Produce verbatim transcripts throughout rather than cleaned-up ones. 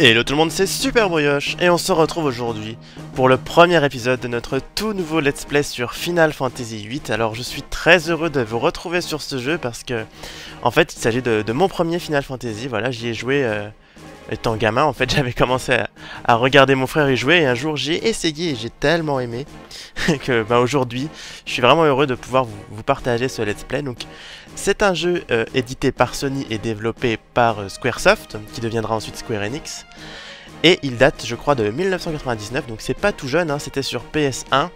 Hello tout le monde, c'est SuperBrioche et on se retrouve aujourd'hui pour le premier épisode de notre tout nouveau let's play sur Final Fantasy huit. Alors je suis très heureux de vous retrouver sur ce jeu parce que en fait il s'agit de, de mon premier Final Fantasy. Voilà, j'y ai joué euh, étant gamin. En fait j'avais commencé à, à regarder mon frère y jouer et un jour j'ai essayé et j'ai tellement aimé que bah, aujourd'hui je suis vraiment heureux de pouvoir vous, vous partager ce let's play. Donc c'est un jeu euh, édité par Sony et développé par euh, Squaresoft, qui deviendra ensuite Square Enix. Et il date, je crois, de mille neuf cent quatre-vingt-dix-neuf, donc c'est pas tout jeune, hein, c'était sur P S un.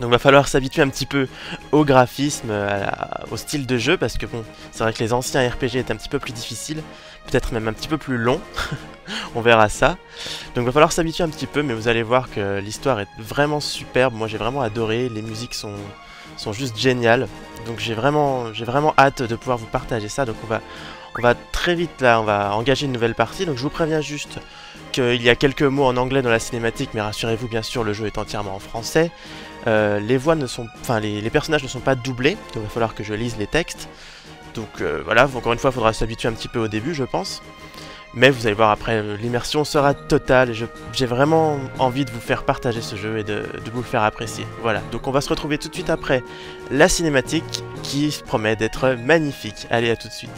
Donc va falloir s'habituer un petit peu au graphisme, à la, au style de jeu, parce que bon, c'est vrai que les anciens R P G étaient un petit peu plus difficiles, peut-être même un petit peu plus longs, on verra ça. Donc va falloir s'habituer un petit peu, mais vous allez voir que l'histoire est vraiment superbe, moi j'ai vraiment adoré, les musiques sont... sont juste géniales, donc j'ai vraiment j'ai vraiment hâte de pouvoir vous partager ça. Donc on va on va très vite là, on va engager une nouvelle partie. Donc je vous préviens juste qu'il y a quelques mots en anglais dans la cinématique, mais rassurez-vous, bien sûr le jeu est entièrement en français. Euh, les voix ne sont, enfin les, les personnages ne sont pas doublés, donc il va falloir que je lise les textes. Donc euh, voilà, encore une fois, il faudra s'habituer un petit peu au début, je pense. Mais vous allez voir, après, l'immersion sera totale. J'ai vraiment envie de vous faire partager ce jeu et de, de vous le faire apprécier. Voilà, donc on va se retrouver tout de suite après la cinématique qui se promet d'être magnifique. Allez, à tout de suite.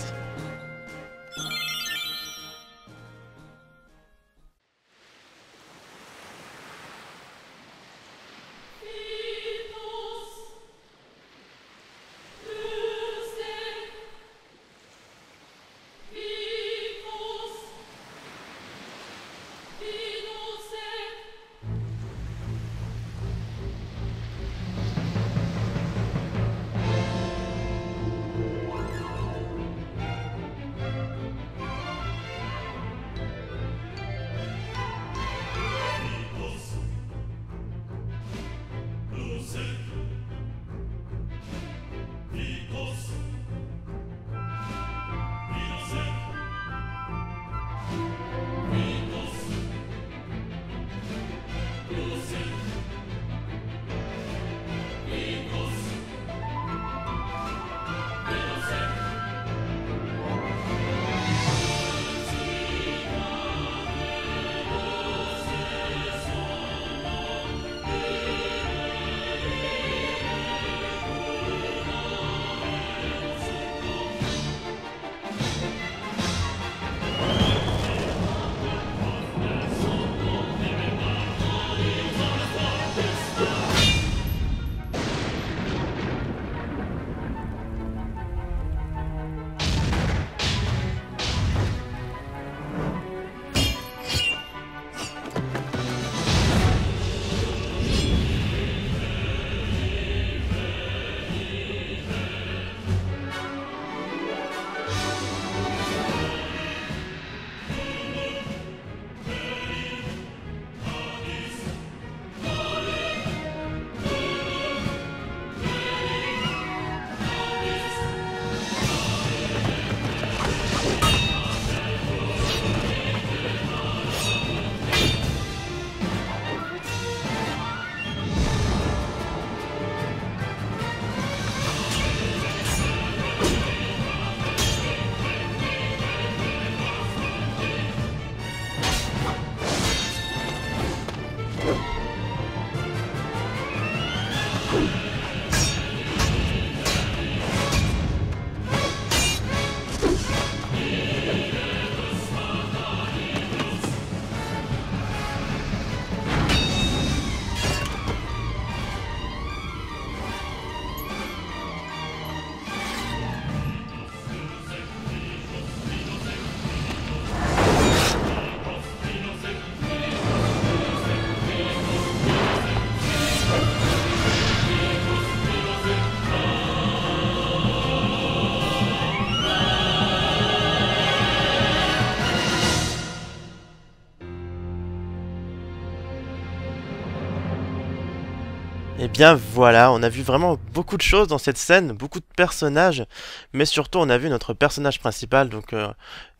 Eh bien voilà, on a vu vraiment beaucoup de choses dans cette scène, beaucoup de personnages, mais surtout on a vu notre personnage principal, donc euh,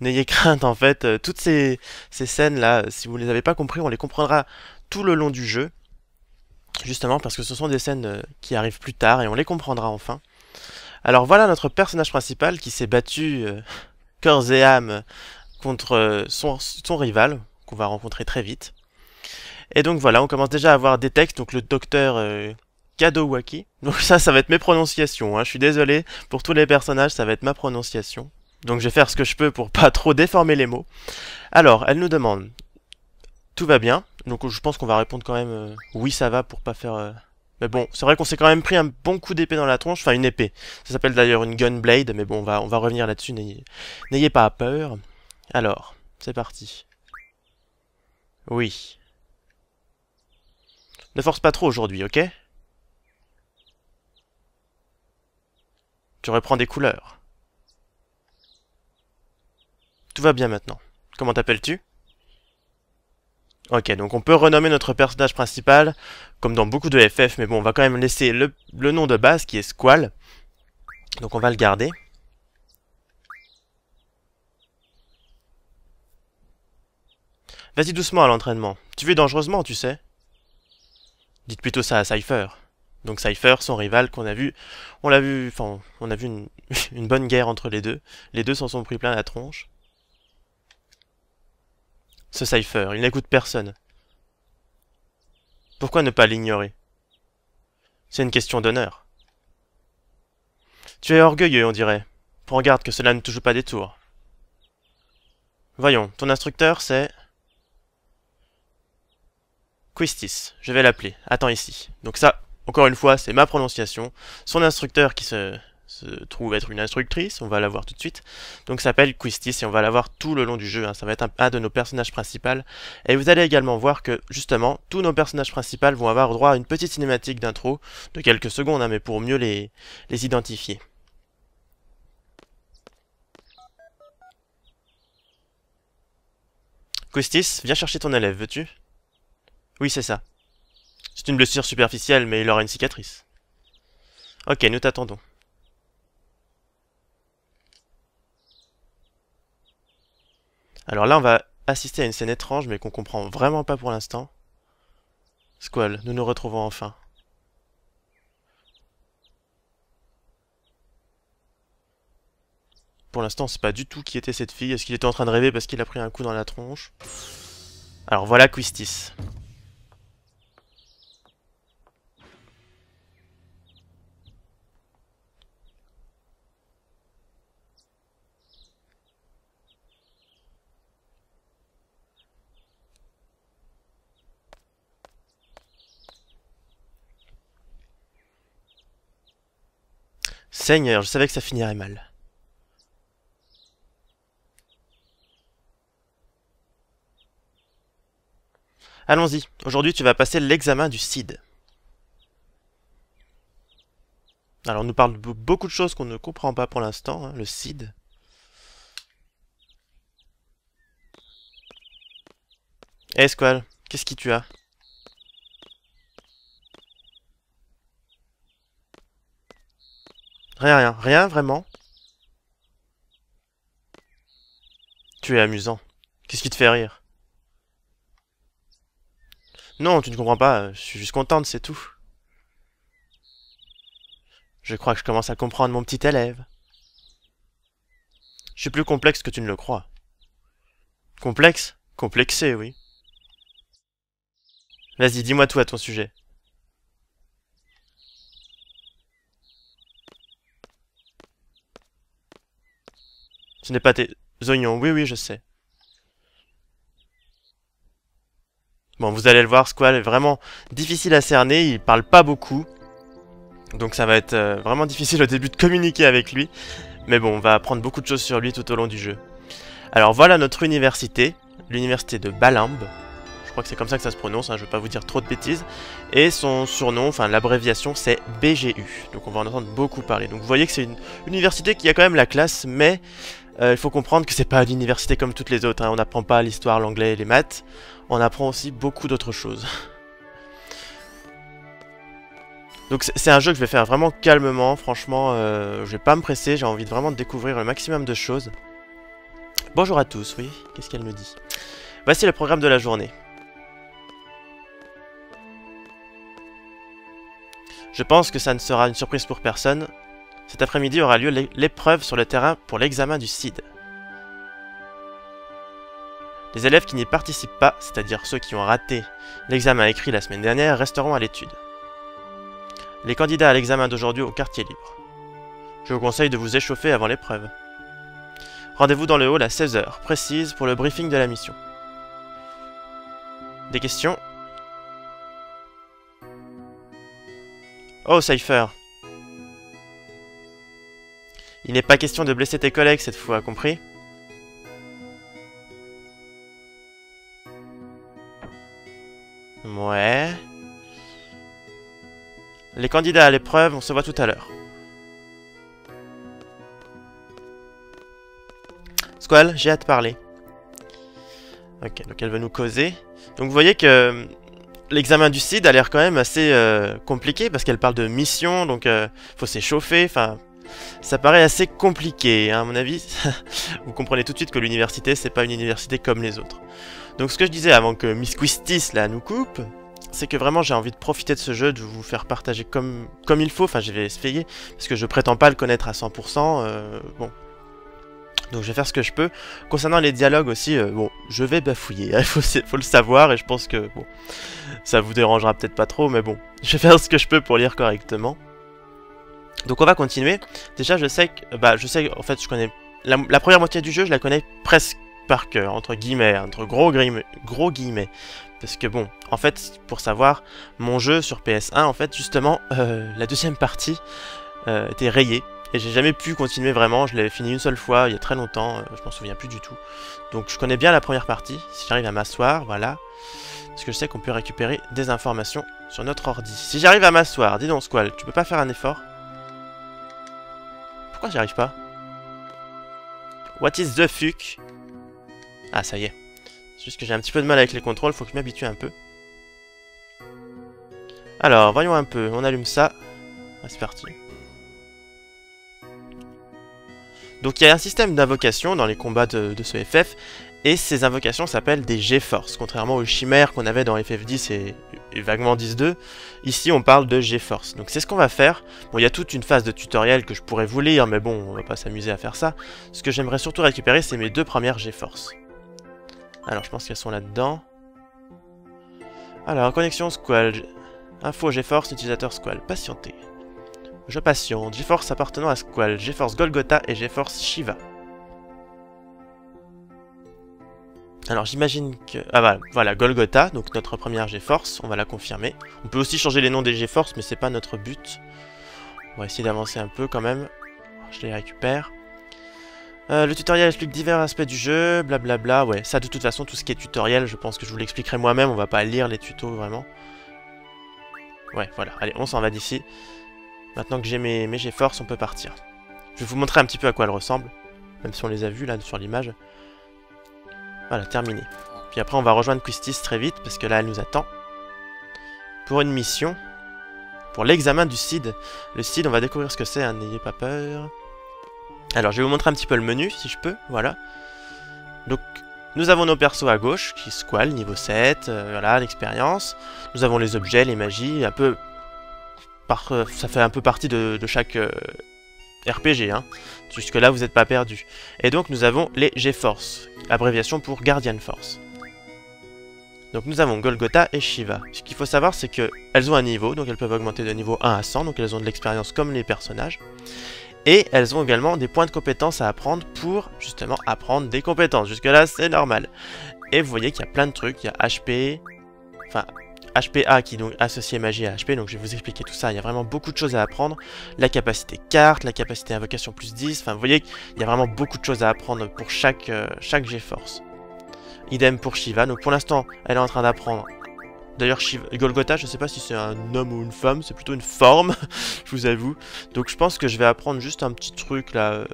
n'ayez crainte en fait, euh, toutes ces, ces scènes-là, si vous ne les avez pas compris, on les comprendra tout le long du jeu, justement parce que ce sont des scènes euh, qui arrivent plus tard et on les comprendra enfin. Alors voilà notre personnage principal qui s'est battu euh, corps et âme contre son, son rival, qu'on va rencontrer très vite. Et donc voilà, on commence déjà à avoir des textes, donc le docteur euh, Kadowaki. Donc ça, ça va être mes prononciations, hein. Je suis désolé, pour tous les personnages, ça va être ma prononciation. Donc je vais faire ce que je peux pour pas trop déformer les mots. Alors, elle nous demande, tout va bien? Donc je pense qu'on va répondre quand même, euh, oui ça va, pour pas faire... Euh... Mais bon, c'est vrai qu'on s'est quand même pris un bon coup d'épée dans la tronche, enfin une épée. Ça s'appelle d'ailleurs une gunblade, mais bon, on va, on va revenir là-dessus, n'ayez pas peur. Alors, c'est parti. Oui. Ne force pas trop aujourd'hui, ok? Tu reprends des couleurs. Tout va bien maintenant. Comment t'appelles-tu? Ok, donc on peut renommer notre personnage principal, comme dans beaucoup de F F, mais bon, on va quand même laisser le, le nom de base, qui est Squall. Donc on va le garder. Vas-y doucement à l'entraînement. Tu vis dangereusement, tu sais. Dites plutôt ça à Cypher. Donc Cypher, son rival qu'on a vu... On l'a vu... Enfin, on a vu une, une bonne guerre entre les deux. Les deux s'en sont pris plein la tronche. Ce Cypher, il n'écoute personne. Pourquoi ne pas l'ignorer? C'est une question d'honneur. Tu es orgueilleux, on dirait. Prends garde que cela ne te joue pas des tours. Voyons, ton instructeur, c'est... Quistis, je vais l'appeler. Attends ici. Donc ça, encore une fois, c'est ma prononciation. Son instructeur qui se, se trouve être une instructrice, on va la voir tout de suite. Donc s'appelle Quistis et on va la voir tout le long du jeu, hein. Ça va être un, un de nos personnages principaux. Et vous allez également voir que, justement, tous nos personnages principaux vont avoir droit à une petite cinématique d'intro de quelques secondes, hein, mais pour mieux les, les identifier. Quistis, viens chercher ton élève, veux-tu ? Oui, c'est ça. C'est une blessure superficielle, mais il aura une cicatrice. Ok, nous t'attendons. Alors là, on va assister à une scène étrange, mais qu'on comprend vraiment pas pour l'instant. Squall, nous nous retrouvons enfin. Pour l'instant, on sait pas du tout qui était cette fille. Est-ce qu'il était en train de rêver parce qu'il a pris un coup dans la tronche? Alors voilà Quistis. Seigneur, je savais que ça finirait mal. Allons-y, aujourd'hui tu vas passer l'examen du C I D. Alors on nous parle de beaucoup de choses qu'on ne comprend pas pour l'instant, hein, le C I D. Hé hey, Squall, qu'est-ce qui tu as? Rien, rien, rien, vraiment. Tu es amusant. Qu'est-ce qui te fait rire? Non, tu ne comprends pas, je suis juste contente, c'est tout. Je crois que je commence à comprendre mon petit élève. Je suis plus complexe que tu ne le crois. Complexe? Complexé, oui. Vas-y, dis-moi tout à ton sujet. Ce n'est pas tes oignons, oui oui je sais. Bon, vous allez le voir, Squall est vraiment difficile à cerner, il parle pas beaucoup. Donc ça va être euh, vraiment difficile au début de communiquer avec lui. Mais bon, on va apprendre beaucoup de choses sur lui tout au long du jeu. Alors voilà notre université, l'université de Balamb. Je crois que c'est comme ça que ça se prononce, hein, je ne vais pas vous dire trop de bêtises. Et son surnom, enfin l'abréviation, c'est B G U. Donc on va en entendre beaucoup parler. Donc vous voyez que c'est une université qui a quand même la classe, mais... Il euh, faut comprendre que c'est pas une université comme toutes les autres, hein. On n'apprend pas l'histoire, l'anglais et les maths, on apprend aussi beaucoup d'autres choses. Donc c'est un jeu que je vais faire vraiment calmement, franchement, euh, je vais pas me presser, j'ai envie de vraiment de découvrir le maximum de choses. Bonjour à tous, oui, qu'est-ce qu'elle me dit? Voici le programme de la journée. Je pense que ça ne sera une surprise pour personne. Cet après-midi aura lieu l'épreuve sur le terrain pour l'examen du C I D. Les élèves qui n'y participent pas, c'est-à-dire ceux qui ont raté l'examen écrit la semaine dernière, resteront à l'étude. Les candidats à l'examen d'aujourd'hui au quartier libre. Je vous conseille de vous échauffer avant l'épreuve. Rendez-vous dans le hall à seize heures, précise, pour le briefing de la mission. Des questions? Oh, Cypher! Il n'est pas question de blesser tes collègues cette fois, compris? Ouais... Les candidats à l'épreuve, on se voit tout à l'heure. Squall, j'ai hâte de parler. Ok, donc elle veut nous causer. Donc vous voyez que l'examen du CID a l'air quand même assez euh, compliqué, parce qu'elle parle de mission, donc euh, faut s'échauffer, enfin... Ça paraît assez compliqué, hein, à mon avis. Vous comprenez tout de suite que l'université, c'est pas une université comme les autres. Donc ce que je disais avant que Miss Quistis, là, nous coupe, c'est que vraiment j'ai envie de profiter de ce jeu, de vous faire partager comme, comme il faut. Enfin, je vais essayer, parce que je prétends pas le connaître à cent pour cent. Euh, bon. Donc je vais faire ce que je peux. Concernant les dialogues aussi, euh, bon, je vais bafouiller, il faut, faut le savoir, et je pense que, bon, ça vous dérangera peut-être pas trop, mais bon, je vais faire ce que je peux pour lire correctement. Donc on va continuer. Déjà je sais que, bah je sais en fait je connais, la, la première moitié du jeu je la connais presque par cœur, entre guillemets, entre gros, grim, gros guillemets. Parce que bon, en fait pour savoir, mon jeu sur P S un en fait justement, euh, la deuxième partie euh, était rayée. Et j'ai jamais pu continuer vraiment, je l'avais fini une seule fois il y a très longtemps, euh, je m'en souviens plus du tout. Donc je connais bien la première partie, si j'arrive à m'asseoir, voilà. Parce que je sais qu'on peut récupérer des informations sur notre ordi. Si j'arrive à m'asseoir, dis donc Squall, tu peux pas faire un effort? Pourquoi j'y arrive pas? What is the fuck? Ah, ça y est. C'est juste que j'ai un petit peu de mal avec les contrôles, faut que je m'habitue un peu. Alors, voyons un peu. On allume ça. Ah, c'est parti. Donc, il y a un système d'invocation dans les combats de, de ce F F. Et ces invocations s'appellent des G-Force. Contrairement aux chimères qu'on avait dans F F dix et, et vaguement dix point deux. Ici on parle de G-Force. Donc c'est ce qu'on va faire. Bon, il y a toute une phase de tutoriel que je pourrais vous lire, mais bon, on va pas s'amuser à faire ça. Ce que j'aimerais surtout récupérer, c'est mes deux premières G-Force. Alors je pense qu'elles sont là-dedans. Alors, connexion Squall. Info G-Force, utilisateur Squall. Patientez. Je patiente. G-Force appartenant à Squall. G-Force Golgotha et G-Force Shiva. Alors j'imagine que... Ah bah voilà, Golgotha, donc notre première G-Force, on va la confirmer. On peut aussi changer les noms des G-Force, mais c'est pas notre but. On va essayer d'avancer un peu quand même. Je les récupère. Euh, le tutoriel explique divers aspects du jeu, blablabla. Ouais, ça de toute façon, tout ce qui est tutoriel, je pense que je vous l'expliquerai moi-même, on va pas lire les tutos vraiment. Ouais, voilà, allez, on s'en va d'ici. Maintenant que j'ai mes, mes G-Force, on peut partir. Je vais vous montrer un petit peu à quoi elles ressemblent, même si on les a vues là sur l'image. Voilà, terminé. Puis après, on va rejoindre Quistis très vite, parce que là, elle nous attend. Pour une mission. Pour l'examen du CID. Le CID, on va découvrir ce que c'est, hein, n'ayez pas peur. Alors, je vais vous montrer un petit peu le menu, si je peux. Voilà. Donc, nous avons nos persos à gauche, qui Squall, niveau sept, euh, voilà, l'expérience. Nous avons les objets, les magies, un peu... Par, euh, ça fait un peu partie de, de chaque... Euh, R P G, hein. Jusque là vous n'êtes pas perdu. Et donc nous avons les G-Force, abréviation pour Guardian Force. Donc nous avons Golgotha et Shiva. Ce qu'il faut savoir, c'est qu'elles ont un niveau, donc elles peuvent augmenter de niveau un à cent, donc elles ont de l'expérience comme les personnages. Et elles ont également des points de compétences à apprendre pour justement apprendre des compétences. Jusque là c'est normal. Et vous voyez qu'il y a plein de trucs, il y a H P, enfin... H P A qui donc associe magie à H P, donc je vais vous expliquer tout ça, il y a vraiment beaucoup de choses à apprendre. La capacité carte, la capacité invocation plus dix, enfin vous voyez qu'il y a vraiment beaucoup de choses à apprendre pour chaque, euh, chaque G-Force. Idem pour Shiva, donc pour l'instant elle est en train d'apprendre. D'ailleurs Golgotha, je sais pas si c'est un homme ou une femme, c'est plutôt une forme, je vous avoue. Donc je pense que je vais apprendre juste un petit truc là,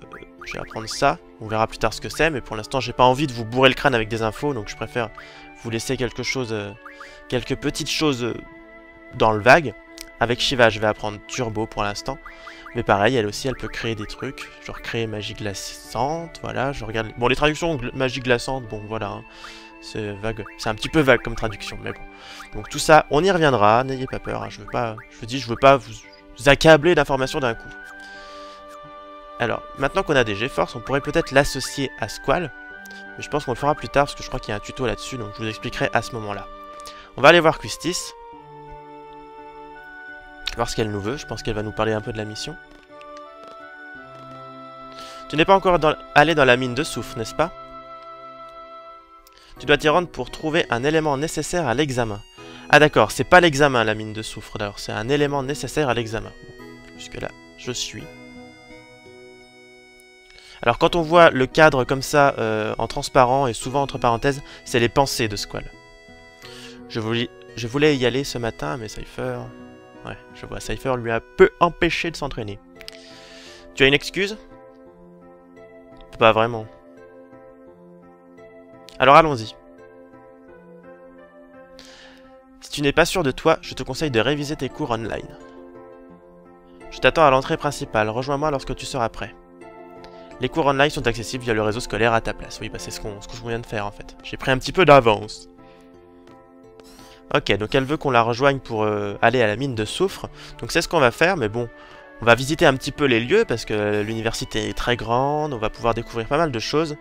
je vais apprendre ça, on verra plus tard ce que c'est, mais pour l'instant j'ai pas envie de vous bourrer le crâne avec des infos, donc je préfère vous laisser quelque chose... Euh... quelques petites choses dans le vague. Avec Shiva, je vais apprendre Turbo pour l'instant. Mais pareil, elle aussi, elle peut créer des trucs. Genre créer magie glaçante, voilà. Je regarde... Bon, les traductions magie glaçante, bon, voilà. Hein. C'est vague. C'est un petit peu vague comme traduction, mais bon. Donc tout ça, on y reviendra. N'ayez pas peur. Hein. Je veux pas... Je vous dis, je veux pas vous, vous accabler d'informations d'un coup. Alors, maintenant qu'on a des G-Force, on pourrait peut-être l'associer à Squall. Mais je pense qu'on le fera plus tard parce que je crois qu'il y a un tuto là-dessus. Donc je vous expliquerai à ce moment-là. On va aller voir Quistis. Voir ce qu'elle nous veut. Je pense qu'elle va nous parler un peu de la mission. Tu n'es pas encore dans... allé dans la mine de soufre, n'est-ce pas? Tu dois t'y rendre pour trouver un élément nécessaire à l'examen. Ah d'accord, c'est pas l'examen la mine de soufre d'ailleurs, c'est un élément nécessaire à l'examen. Jusque là, je suis. Alors quand on voit le cadre comme ça, euh, en transparent et souvent entre parenthèses, c'est les pensées de Squall. Je voulais, je voulais y aller ce matin, mais Cypher... Ouais, je vois, Cypher lui a peu empêché de s'entraîner. Tu as une excuse? Pas vraiment. Alors allons-y. Si tu n'es pas sûr de toi, je te conseille de réviser tes cours online. Je t'attends à l'entrée principale, rejoins-moi lorsque tu seras prêt. Les cours online sont accessibles via le réseau scolaire à ta place. Oui, bah c'est ce qu'on ce qu'on vient de faire en fait. J'ai pris un petit peu d'avance. Ok, donc elle veut qu'on la rejoigne pour euh, aller à la mine de soufre. Donc c'est ce qu'on va faire, mais bon... On va visiter un petit peu les lieux parce que l'université est très grande, on va pouvoir découvrir pas mal de choses.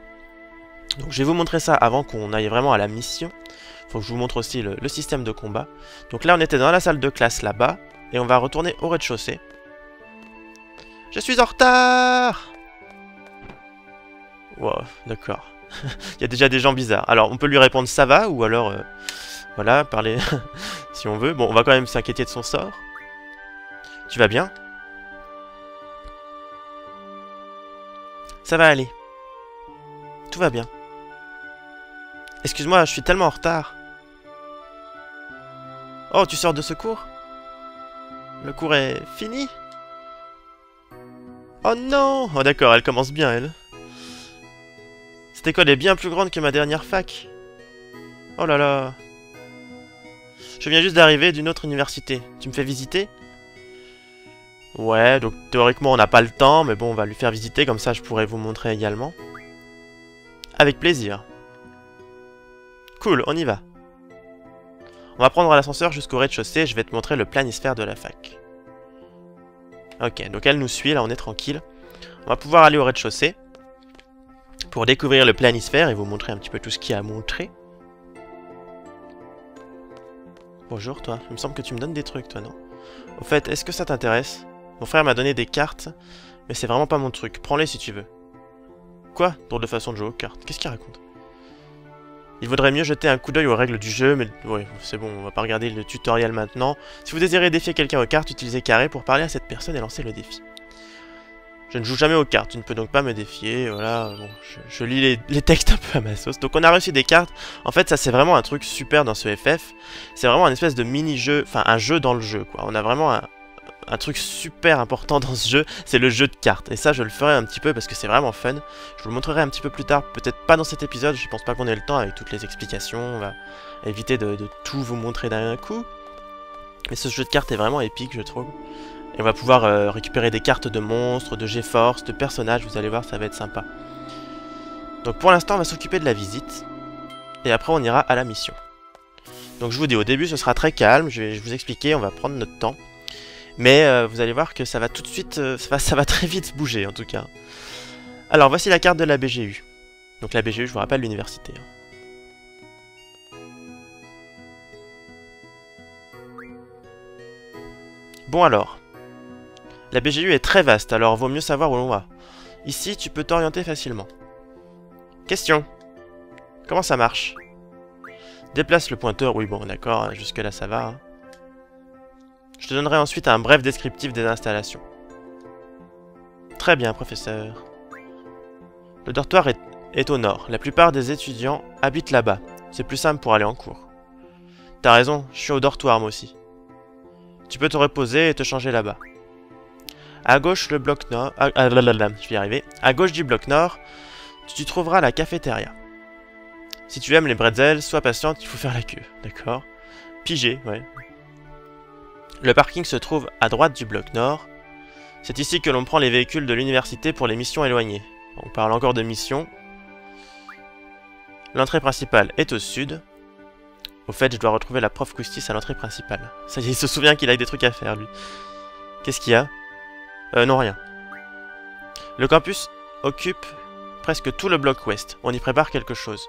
Donc je vais vous montrer ça avant qu'on aille vraiment à la mission. Faut que je vous montre aussi le, le système de combat. Donc là on était dans la salle de classe là-bas et on va retourner au rez-de-chaussée. Je suis en retard! Wow, d'accord. Il y a déjà des gens bizarres. Alors on peut lui répondre ça va ou alors euh, voilà, parler si on veut. Bon, on va quand même s'inquiéter de son sort. Tu vas bien ? Ça va aller. Tout va bien. Excuse-moi, je suis tellement en retard. Oh, tu sors de ce cours? Le cours est fini? Oh non! Oh d'accord, elle commence bien, elle. Cette école est bien plus grande que ma dernière fac. Oh là là. Je viens juste d'arriver d'une autre université. Tu me fais visiter? Ouais, donc théoriquement on n'a pas le temps, mais bon on va lui faire visiter, comme ça je pourrais vous montrer également. Avec plaisir. Cool, on y va. On va prendre l'ascenseur jusqu'au rez-de-chaussée, je vais te montrer le planisphère de la fac. Ok, donc elle nous suit, là on est tranquille. On va pouvoir aller au rez-de-chaussée pour découvrir le planisphère et vous montrer un petit peu tout ce qu'il y a à montrer. Bonjour toi, il me semble que tu me donnes des trucs toi, non? Au fait, est-ce que ça t'intéresse? Mon frère m'a donné des cartes, mais c'est vraiment pas mon truc. Prends-les si tu veux. Quoi? Drôle de façon de jouer aux cartes. Qu'est-ce qu'il raconte? Il vaudrait mieux jeter un coup d'œil aux règles du jeu, mais... Ouais, c'est bon, on va pas regarder le tutoriel maintenant. Si vous désirez défier quelqu'un aux cartes, utilisez carré pour parler à cette personne et lancer le défi. Je ne joue jamais aux cartes, tu ne peux donc pas me défier, voilà, bon, je, je lis les, les textes un peu à ma sauce. Donc on a reçu des cartes, en fait ça c'est vraiment un truc super dans ce F F, c'est vraiment un espèce de mini-jeu, enfin un jeu dans le jeu quoi, on a vraiment un, un truc super important dans ce jeu, c'est le jeu de cartes, et ça je le ferai un petit peu parce que c'est vraiment fun, je vous le montrerai un petit peu plus tard, peut-être pas dans cet épisode, je pense pas qu'on ait le temps avec toutes les explications, on va éviter de, de tout vous montrer d'un coup, mais ce jeu de cartes est vraiment épique je trouve. Et on va pouvoir euh, récupérer des cartes de monstres, de G-Force, de personnages, vous allez voir, ça va être sympa. Donc pour l'instant, on va s'occuper de la visite. Et après, on ira à la mission. Donc je vous dis, au début, ce sera très calme, je vais vous expliquer, on va prendre notre temps. Mais euh, vous allez voir que ça va tout de suite, euh, ça, va, ça va très vite bouger en tout cas. Alors voici la carte de la B G U. Donc la B G U, je vous rappelle, l'université. Hein. Bon alors. La B G U est très vaste, alors vaut mieux savoir où l'on va. Ici, tu peux t'orienter facilement. Question. Comment ça marche? Déplace le pointeur. Oui, bon, d'accord, hein, jusque-là, ça va. Hein. Je te donnerai ensuite un bref descriptif des installations. Très bien, professeur. Le dortoir est, est au nord. La plupart des étudiants habitent là-bas. C'est plus simple pour aller en cours. T'as raison, je suis au dortoir, moi aussi. Tu peux te reposer et te changer là-bas. À gauche, le bloc nord... Ah, ah, là, là, là, je vais y arriver. À gauche du bloc nord, tu trouveras la cafétéria. Si tu aimes les bretzels, sois patiente, il faut faire la queue. D'accord. Pigé, ouais. Le parking se trouve à droite du bloc nord. C'est ici que l'on prend les véhicules de l'université pour les missions éloignées. On parle encore de missions. L'entrée principale est au sud. Au fait, je dois retrouver la prof Quistis à l'entrée principale. Ça y est, il se souvient qu'il a des trucs à faire, lui. Qu'est-ce qu'il y a? Euh, non, rien. Le campus occupe presque tout le bloc Ouest. On y prépare quelque chose.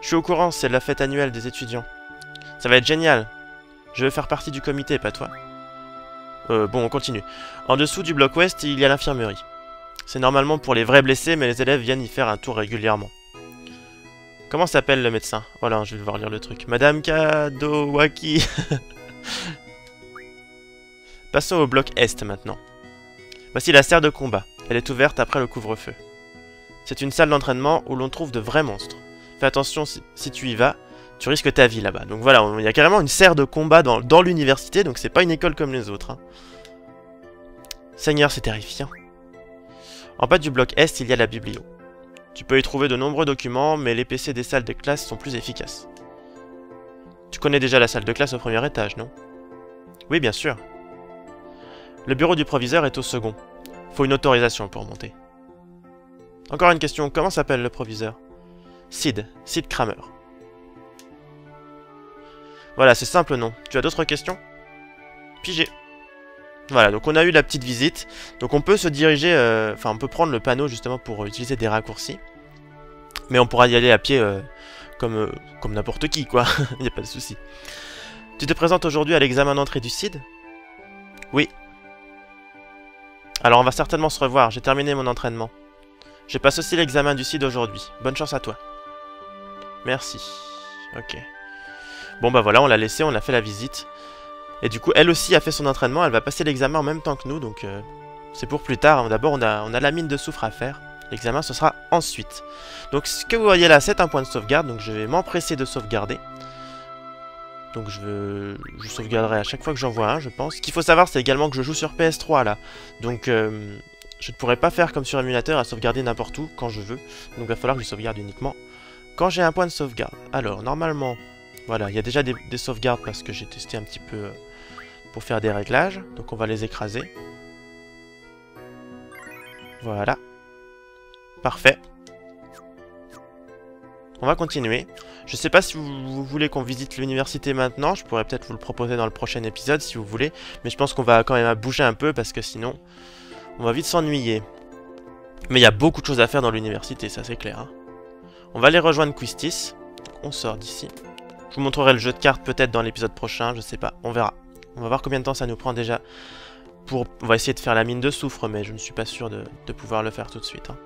Je suis au courant, c'est la fête annuelle des étudiants. Ça va être génial. Je veux faire partie du comité, pas toi. Euh, bon, on continue. En dessous du bloc Ouest, il y a l'infirmerie. C'est normalement pour les vrais blessés, mais les élèves viennent y faire un tour régulièrement. Comment s'appelle le médecin? Voilà, je vais devoir lire le truc. Madame Kadowaki. Passons au bloc Est maintenant. Voici la serre de combat. Elle est ouverte après le couvre-feu. C'est une salle d'entraînement où l'on trouve de vrais monstres. Fais attention, si, si tu y vas, tu risques ta vie là-bas. Donc voilà, il y a carrément une serre de combat dans, dans l'université, donc c'est pas une école comme les autres. Hein. Seigneur, c'est terrifiant. En bas du bloc Est, il y a la biblio. Tu peux y trouver de nombreux documents, mais les P C des salles de classe sont plus efficaces. Tu connais déjà la salle de classe au premier étage, non? Oui, bien sûr. Le bureau du proviseur est au second. Faut une autorisation pour monter. Encore une question, comment s'appelle le proviseur? Cid, Cid Kramer. Voilà, c'est simple, non? Tu as d'autres questions? Pigé. Voilà, donc on a eu la petite visite. Donc on peut se diriger, enfin euh, on peut prendre le panneau justement pour utiliser des raccourcis. Mais on pourra y aller à pied euh, comme, euh, comme n'importe qui, quoi. Il n'y a pas de souci. Tu te présentes aujourd'hui à l'examen d'entrée du C I D? Oui. Alors on va certainement se revoir, j'ai terminé mon entraînement. Je passe aussi l'examen du C I D aujourd'hui. Bonne chance à toi. Merci. Ok. Bon bah voilà, on l'a laissé, on a fait la visite. Et du coup, elle aussi a fait son entraînement, elle va passer l'examen en même temps que nous, donc euh, c'est pour plus tard. D'abord, on a, on a la mine de soufre à faire. L'examen, ce sera ensuite. Donc, ce que vous voyez là, c'est un point de sauvegarde, donc je vais m'empresser de sauvegarder. Donc, je, veux... je sauvegarderai à chaque fois que j'en vois un, je pense. Ce qu'il faut savoir, c'est également que je joue sur P S trois, là. Donc, euh, je ne pourrai pas faire comme sur émulateur, à sauvegarder n'importe où, quand je veux. Donc, il va falloir que je sauvegarde uniquement quand j'ai un point de sauvegarde. Alors, normalement... Voilà, il y a déjà des, des sauvegardes parce que j'ai testé un petit peu euh, pour faire des réglages. Donc on va les écraser. Voilà. Parfait. On va continuer. Je sais pas si vous, vous voulez qu'on visite l'université maintenant. Je pourrais peut-être vous le proposer dans le prochain épisode si vous voulez. Mais je pense qu'on va quand même bouger un peu parce que sinon, on va vite s'ennuyer. Mais il y a beaucoup de choses à faire dans l'université, ça c'est clair. Hein. On va aller rejoindre Quistis. On sort d'ici. Je vous montrerai le jeu de cartes peut-être dans l'épisode prochain, je sais pas, on verra. On va voir combien de temps ça nous prend déjà pour... On va essayer de faire la mine de soufre, mais je ne suis pas sûr de, de pouvoir le faire tout de suite. Hein.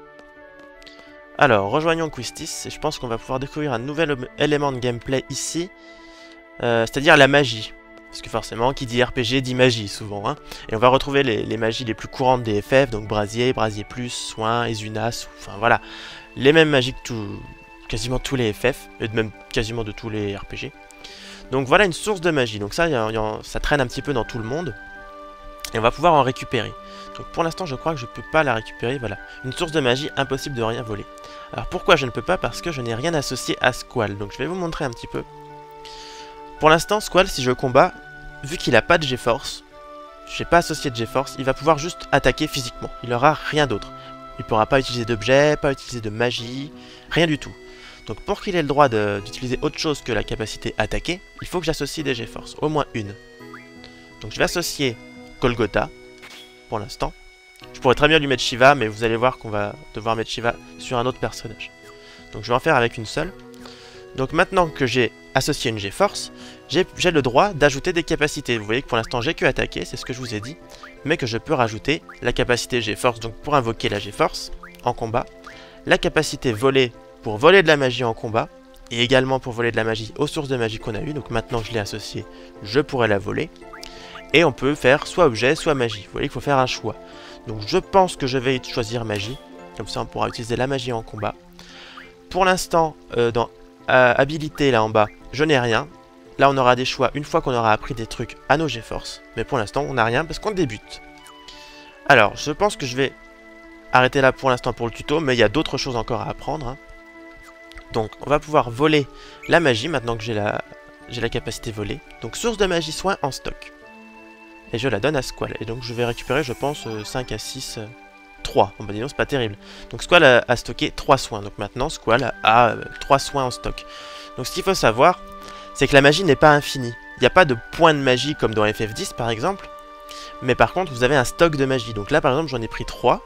Alors, rejoignons Quistis, et je pense qu'on va pouvoir découvrir un nouvel élément de gameplay ici, euh, c'est-à-dire la magie. Parce que forcément, qui dit R P G dit magie, souvent. Hein. Et on va retrouver les, les magies les plus courantes des F F, donc Brasier, Brasier Plus, Soin, Ezuna, sou... enfin voilà. Les mêmes magies que tout... quasiment tous les F F, et même quasiment de tous les R P G. Donc voilà une source de magie, donc ça, y a, y a, ça traîne un petit peu dans tout le monde, et on va pouvoir en récupérer. Donc pour l'instant je crois que je peux pas la récupérer, voilà. Une source de magie, impossible de rien voler. Alors pourquoi je ne peux pas? Parce que je n'ai rien associé à Squall, donc je vais vous montrer un petit peu. Pour l'instant Squall, si je combat, vu qu'il a pas de G-Force, j'ai pas associé de G-Force, il va pouvoir juste attaquer physiquement, il n'aura rien d'autre. Il pourra pas utiliser d'objets, pas utiliser de magie, rien du tout. Donc pour qu'il ait le droit d'utiliser autre chose que la capacité attaquer, il faut que j'associe des G-Force, au moins une. Donc je vais associer Golgotha, pour l'instant. Je pourrais très bien lui mettre Shiva, mais vous allez voir qu'on va devoir mettre Shiva sur un autre personnage. Donc je vais en faire avec une seule. Donc maintenant que j'ai associé une G-Force, j'ai le droit d'ajouter des capacités. Vous voyez que pour l'instant j'ai que attaquer, c'est ce que je vous ai dit, mais que je peux rajouter la capacité G-Force, donc pour invoquer la G-Force en combat, la capacité volée, pour voler de la magie en combat, et également pour voler de la magie aux sources de magie qu'on a eues, donc maintenant que je l'ai associée, je pourrais la voler, et on peut faire soit objet, soit magie, vous voyez qu'il faut faire un choix. Donc je pense que je vais choisir magie, comme ça on pourra utiliser la magie en combat. Pour l'instant, euh, dans euh, habilité là en bas, je n'ai rien, là on aura des choix une fois qu'on aura appris des trucs à nos G-Force, mais pour l'instant on n'a rien parce qu'on débute. Alors je pense que je vais arrêter là pour l'instant pour le tuto, mais il y a d'autres choses encore à apprendre, hein. Donc on va pouvoir voler la magie maintenant que j'ai la... la capacité volée. Donc source de magie soin en stock. Et je la donne à Squall. Et donc je vais récupérer je pense cinq à six... trois. Bon bah dis donc c'est pas terrible. Donc Squall a, a stocké trois soins. Donc maintenant Squall a euh, trois soins en stock. Donc ce qu'il faut savoir, c'est que la magie n'est pas infinie. Il n'y a pas de points de magie comme dans F F dix par exemple. Mais par contre vous avez un stock de magie. Donc là par exemple j'en ai pris trois.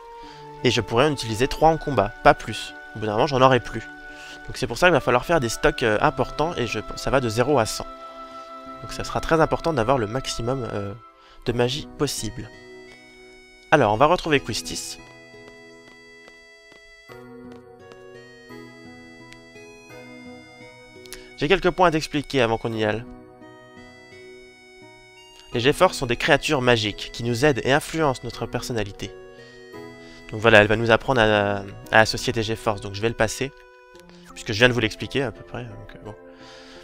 et je pourrais en utiliser trois en combat, pas plus. Au bout d'un moment, j'en aurai plus. Donc c'est pour ça qu'il va falloir faire des stocks euh, importants, et je, ça va de zéro à cent. Donc ça sera très important d'avoir le maximum euh, de magie possible. Alors, on va retrouver Quistis. J'ai quelques points à t'expliquer avant qu'on y aille. Les G-Force sont des créatures magiques qui nous aident et influencent notre personnalité. Donc voilà, elle va nous apprendre à, à associer des G-Force, donc je vais le passer. Puisque je viens de vous l'expliquer à peu près. Donc bon.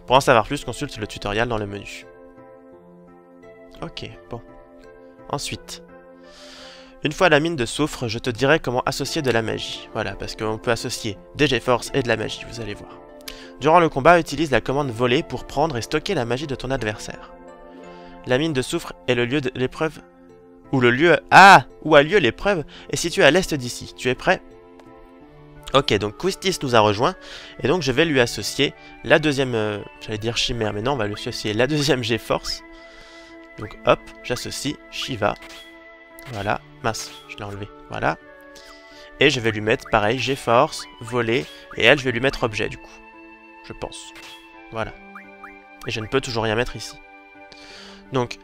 Pour en savoir plus, consulte le tutoriel dans le menu. Ok, bon. Ensuite. Une fois la mine de soufre, je te dirai comment associer de la magie. Voilà, parce qu'on peut associer des G-Force et de la magie, vous allez voir. Durant le combat, utilise la commande volée pour prendre et stocker la magie de ton adversaire. La mine de soufre est le lieu de l'épreuve. Ou le lieu. Ah Où a lieu l'épreuve est situé à l'est d'ici. Tu es prêt? Ok, donc Quistis nous a rejoint. Et donc je vais lui associer la deuxième. Euh, J'allais dire chimère, mais non, on va lui associer la deuxième G-Force. Donc hop, j'associe Shiva. Voilà. Mince, je l'ai enlevé. Voilà. Et je vais lui mettre pareil G-Force, voler. Et elle, je vais lui mettre objet du coup. Je pense. Voilà. Et je ne peux toujours rien mettre ici. Donc,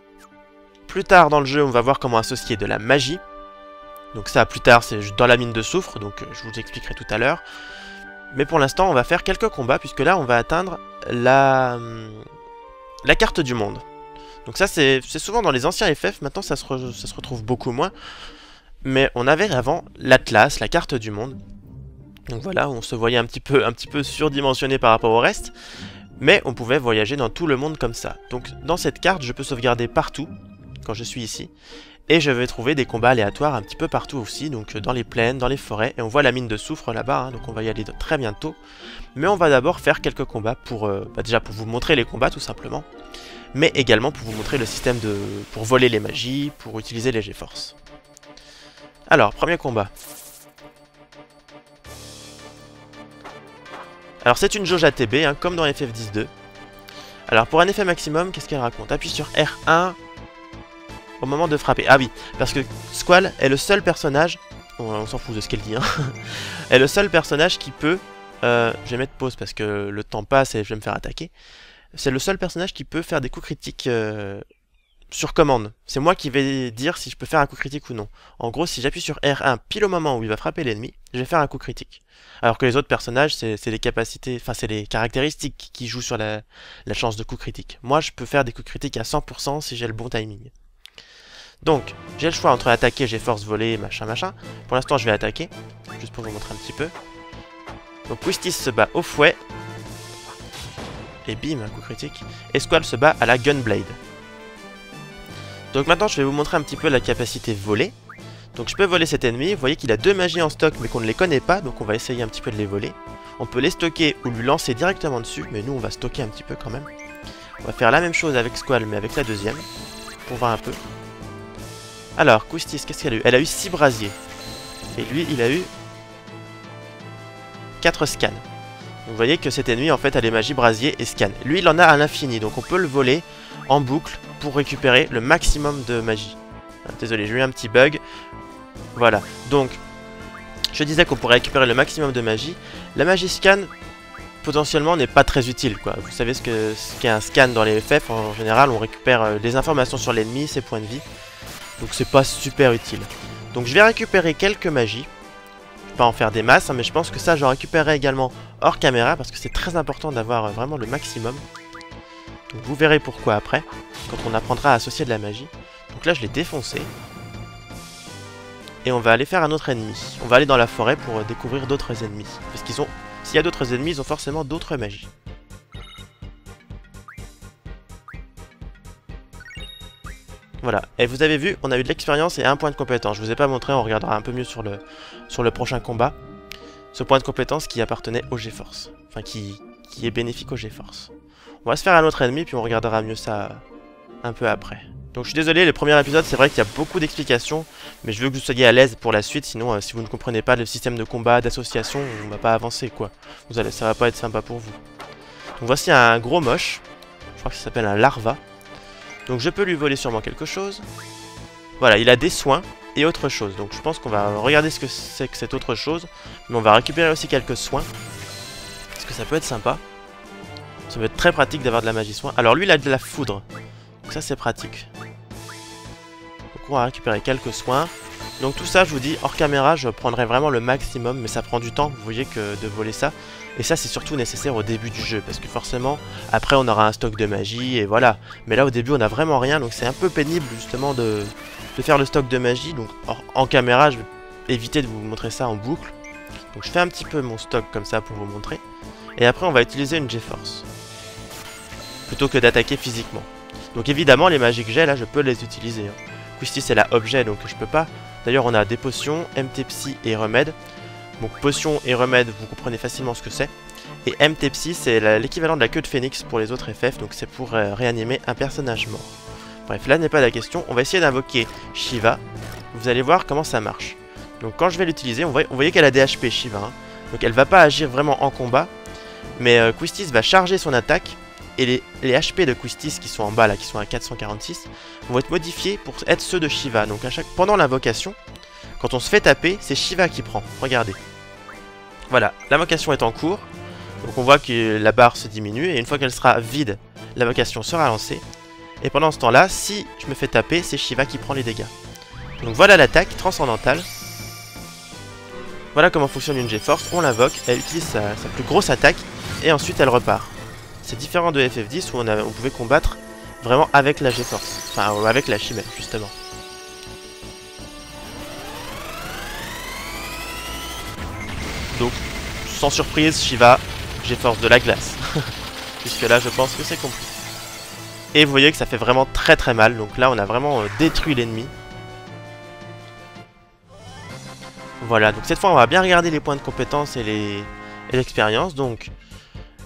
plus tard dans le jeu, on va voir comment associer de la magie. Donc ça, plus tard, c'est dans la mine de soufre, donc je vous expliquerai tout à l'heure. Mais pour l'instant, on va faire quelques combats, puisque là, on va atteindre la, la carte du monde. Donc ça, c'est souvent dans les anciens F F, maintenant ça se, re... ça se retrouve beaucoup moins. Mais on avait avant l'Atlas, la carte du monde. Donc voilà, on se voyait un petit peu, un petit peu surdimensionné par rapport au reste. Mais on pouvait voyager dans tout le monde comme ça. Donc dans cette carte, je peux sauvegarder partout, quand je suis ici. Et je vais trouver des combats aléatoires un petit peu partout aussi, donc dans les plaines, dans les forêts. Et on voit la mine de soufre là-bas, hein, donc on va y aller de très bientôt. Mais on va d'abord faire quelques combats, pour euh, bah déjà pour vous montrer les combats tout simplement. Mais également pour vous montrer le système de pour voler les magies, pour utiliser les G-Force. Alors, premier combat. Alors c'est une jauge A T B, hein, comme dans F F dix point deux. Alors pour un effet maximum, qu'est-ce qu'elle raconte? Appuie sur R un au moment de frapper. Ah oui, parce que Squall est le seul personnage... On, on s'en fout de ce qu'elle dit, hein. Est le seul personnage qui peut... Euh, je vais mettre pause parce que le temps passe et je vais me faire attaquer. C'est le seul personnage qui peut faire des coups critiques euh, sur commande. C'est moi qui vais dire si je peux faire un coup critique ou non. En gros, si j'appuie sur R un pile au moment où il va frapper l'ennemi, je vais faire un coup critique. Alors que les autres personnages, c'est les capacités, enfin c'est les caractéristiques qui jouent sur la, la chance de coup critique. Moi, je peux faire des coups critiques à cent pour cent si j'ai le bon timing. Donc, j'ai le choix entre attaquer, j'ai force volée, machin, machin. Pour l'instant, je vais attaquer, juste pour vous montrer un petit peu. Donc, Quistis se bat au fouet. Et bim, un coup critique. Et Squall se bat à la Gunblade. Donc maintenant, je vais vous montrer un petit peu la capacité volée. Donc je peux voler cet ennemi, vous voyez qu'il a deux magies en stock mais qu'on ne les connaît pas, donc on va essayer un petit peu de les voler. On peut les stocker ou lui lancer directement dessus, mais nous on va stocker un petit peu quand même. On va faire la même chose avec Squall mais avec la deuxième, pour voir un peu. Alors, Quistis, qu'est-ce qu'elle a eu? Elle a eu six brasiers. Et lui, il a eu quatre scans. Donc vous voyez que cet ennemi en fait a les magies brasiers et scan. Lui il en a à l'infini, donc on peut le voler en boucle pour récupérer le maximum de magie. Désolé, j'ai eu un petit bug. Voilà, donc je disais qu'on pourrait récupérer le maximum de magie. La magie scan, potentiellement, n'est pas très utile, quoi. Vous savez ce qu'est ce qu'est un scan dans les F F, en général, on récupère les informations sur l'ennemi, ses points de vie. Donc c'est pas super utile. Donc je vais récupérer quelques magies. Je vais pas en faire des masses, hein, mais je pense que ça, j'en récupérerai également hors caméra, parce que c'est très important d'avoir vraiment le maximum. Donc vous verrez pourquoi après, quand on apprendra à associer de la magie. Donc là, je l'ai défoncé. Et on va aller faire un autre ennemi. On va aller dans la forêt pour découvrir d'autres ennemis. Parce qu'ils ont... S'il y a d'autres ennemis, ils ont forcément d'autres magies. Voilà. Et vous avez vu, on a eu de l'expérience et un point de compétence. Je vous ai pas montré, on regardera un peu mieux sur le, sur le prochain combat. Ce point de compétence qui appartenait au G-Force. Enfin, qui, qui est bénéfique au G-Force. On va se faire un autre ennemi, puis on regardera mieux ça un peu après. Donc je suis désolé, le premier épisode, c'est vrai qu'il y a beaucoup d'explications, mais je veux que vous soyez à l'aise pour la suite, sinon euh, si vous ne comprenez pas le système de combat, d'association, on va pas avancer, quoi. Vous allez, ça va pas être sympa pour vous. Donc voici un gros moche, je crois que ça s'appelle un larva. Donc je peux lui voler sûrement quelque chose. Voilà, il a des soins, et autre chose. Donc je pense qu'on va regarder ce que c'est que cette autre chose. Mais on va récupérer aussi quelques soins. Parce que ça peut être sympa. Ça peut être très pratique d'avoir de la magie soin. Alors lui il a de la foudre. Donc ça c'est pratique. Donc on va récupérer quelques soins. Donc tout ça je vous dis hors caméra je prendrai vraiment le maximum. Mais ça prend du temps, vous voyez, que de voler ça. Et ça c'est surtout nécessaire au début du jeu. Parce que forcément après on aura un stock de magie et voilà. Mais là au début on a vraiment rien. Donc c'est un peu pénible justement de, de faire le stock de magie. Donc hors, en caméra je vais éviter de vous montrer ça en boucle. Donc je fais un petit peu mon stock comme ça pour vous montrer. Et après on va utiliser une G-Force plutôt que d'attaquer physiquement. Donc évidemment les magies que j'ai là je peux les utiliser. Quistis c'est la objet donc je peux pas. D'ailleurs on a des potions, M T Psy et remède. Donc potions et remède vous comprenez facilement ce que c'est. Et M T Psy c'est l'équivalent de la queue de phénix pour les autres F F. Donc c'est pour euh, réanimer un personnage mort. Bref là n'est pas la question. On va essayer d'invoquer Shiva. Vous allez voir comment ça marche. Donc quand je vais l'utiliser on voit, on voyait qu'elle a des H P Shiva hein. Donc elle va pas agir vraiment en combat. Mais euh, Quistis va charger son attaque. Et les, les H P de Quistis qui sont en bas là, qui sont à quatre cent quarante-six, vont être modifiés pour être ceux de Shiva. Donc à chaque, pendant l'invocation, quand on se fait taper, c'est Shiva qui prend. Regardez. Voilà, l'invocation est en cours. Donc on voit que la barre se diminue. Et une fois qu'elle sera vide, l'invocation sera lancée. Et pendant ce temps-là, si je me fais taper, c'est Shiva qui prend les dégâts. Donc voilà l'attaque transcendantale. Voilà comment fonctionne une G-Force. On l'invoque, elle utilise sa, sa plus grosse attaque. Et ensuite elle repart. C'est différent de F F dix où on, a, on pouvait combattre vraiment avec la G-Force. Enfin avec la chimère justement. Donc sans surprise Shiva, G-Force de la glace. Puisque là je pense que c'est compris. Et vous voyez que ça fait vraiment très très mal. Donc là on a vraiment euh, détruit l'ennemi. Voilà, donc cette fois on va bien regarder les points de compétence et les... et l'expérience. Donc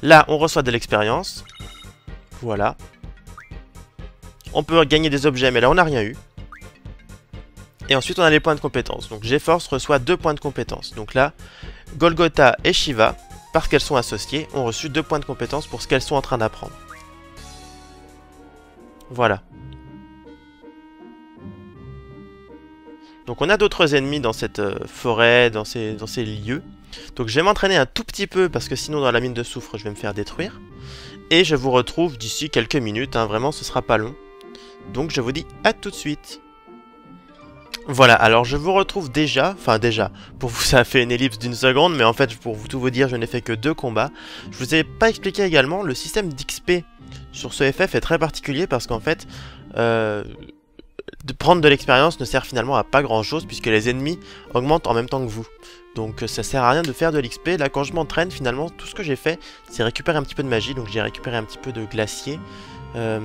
là on reçoit de l'expérience. Voilà. On peut gagner des objets mais là on n'a rien eu. Et ensuite on a les points de compétence. Donc G-Force reçoit deux points de compétence. Donc là Golgotha et Shiva, parce qu'elles sont associées, ont reçu deux points de compétence pour ce qu'elles sont en train d'apprendre. Voilà. Donc on a d'autres ennemis dans cette euh, forêt, dans ces, dans ces lieux. Donc je vais m'entraîner un tout petit peu parce que sinon dans la mine de soufre je vais me faire détruire. Et je vous retrouve d'ici quelques minutes, hein, vraiment ce sera pas long. Donc je vous dis à tout de suite. Voilà, alors je vous retrouve déjà, enfin déjà, pour vous ça a fait une ellipse d'une seconde. Mais en fait pour vous tout vous dire je n'ai fait que deux combats. Je vous ai pas expliqué également, le système d'X P sur ce F F est très particulier parce qu'en fait... Euh, De prendre de l'expérience ne sert finalement à pas grand chose puisque les ennemis augmentent en même temps que vous. Donc ça sert à rien de faire de l'X P. Là quand je m'entraîne finalement tout ce que j'ai fait c'est récupérer un petit peu de magie. Donc j'ai récupéré un petit peu de glacier. euh,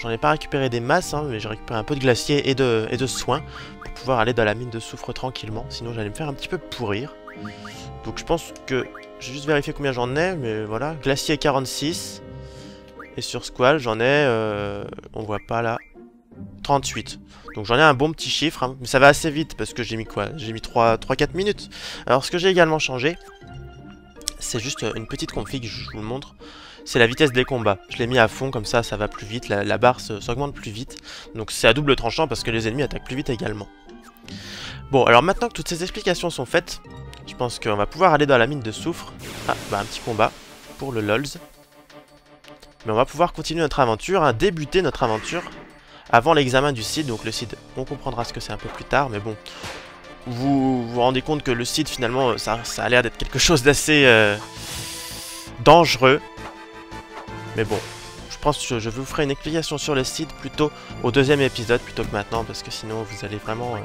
J'en ai pas récupéré des masses hein, mais j'ai récupéré un peu de glacier et de, et de soins pour pouvoir aller dans la mine de soufre tranquillement. Sinon j'allais me faire un petit peu pourrir. Donc je pense que j'ai juste vérifié combien j'en ai mais voilà. Glacier quarante-six. Et sur Squall j'en ai euh, on voit pas là trente-huit. Donc j'en ai un bon petit chiffre hein. Mais ça va assez vite parce que j'ai mis quoi? J'ai mis trois quatre minutes. Alors ce que j'ai également changé, c'est juste une petite config, je vous le montre. C'est la vitesse des combats. Je l'ai mis à fond comme ça, ça va plus vite. La, la barre s'augmente plus vite. Donc c'est à double tranchant parce que les ennemis attaquent plus vite également. Bon alors maintenant que toutes ces explications sont faites, je pense qu'on va pouvoir aller dans la mine de soufre. Ah bah un petit combat pour le LOLZ. Mais on va pouvoir continuer notre aventure hein, débuter notre aventure avant l'examen du CID, donc le CID, on comprendra ce que c'est un peu plus tard, mais bon, vous vous rendez compte que le CID, finalement, ça, ça a l'air d'être quelque chose d'assez euh, dangereux. Mais bon, je pense que je vous ferai une explication sur le CID plutôt au deuxième épisode, plutôt que maintenant, parce que sinon vous allez vraiment euh,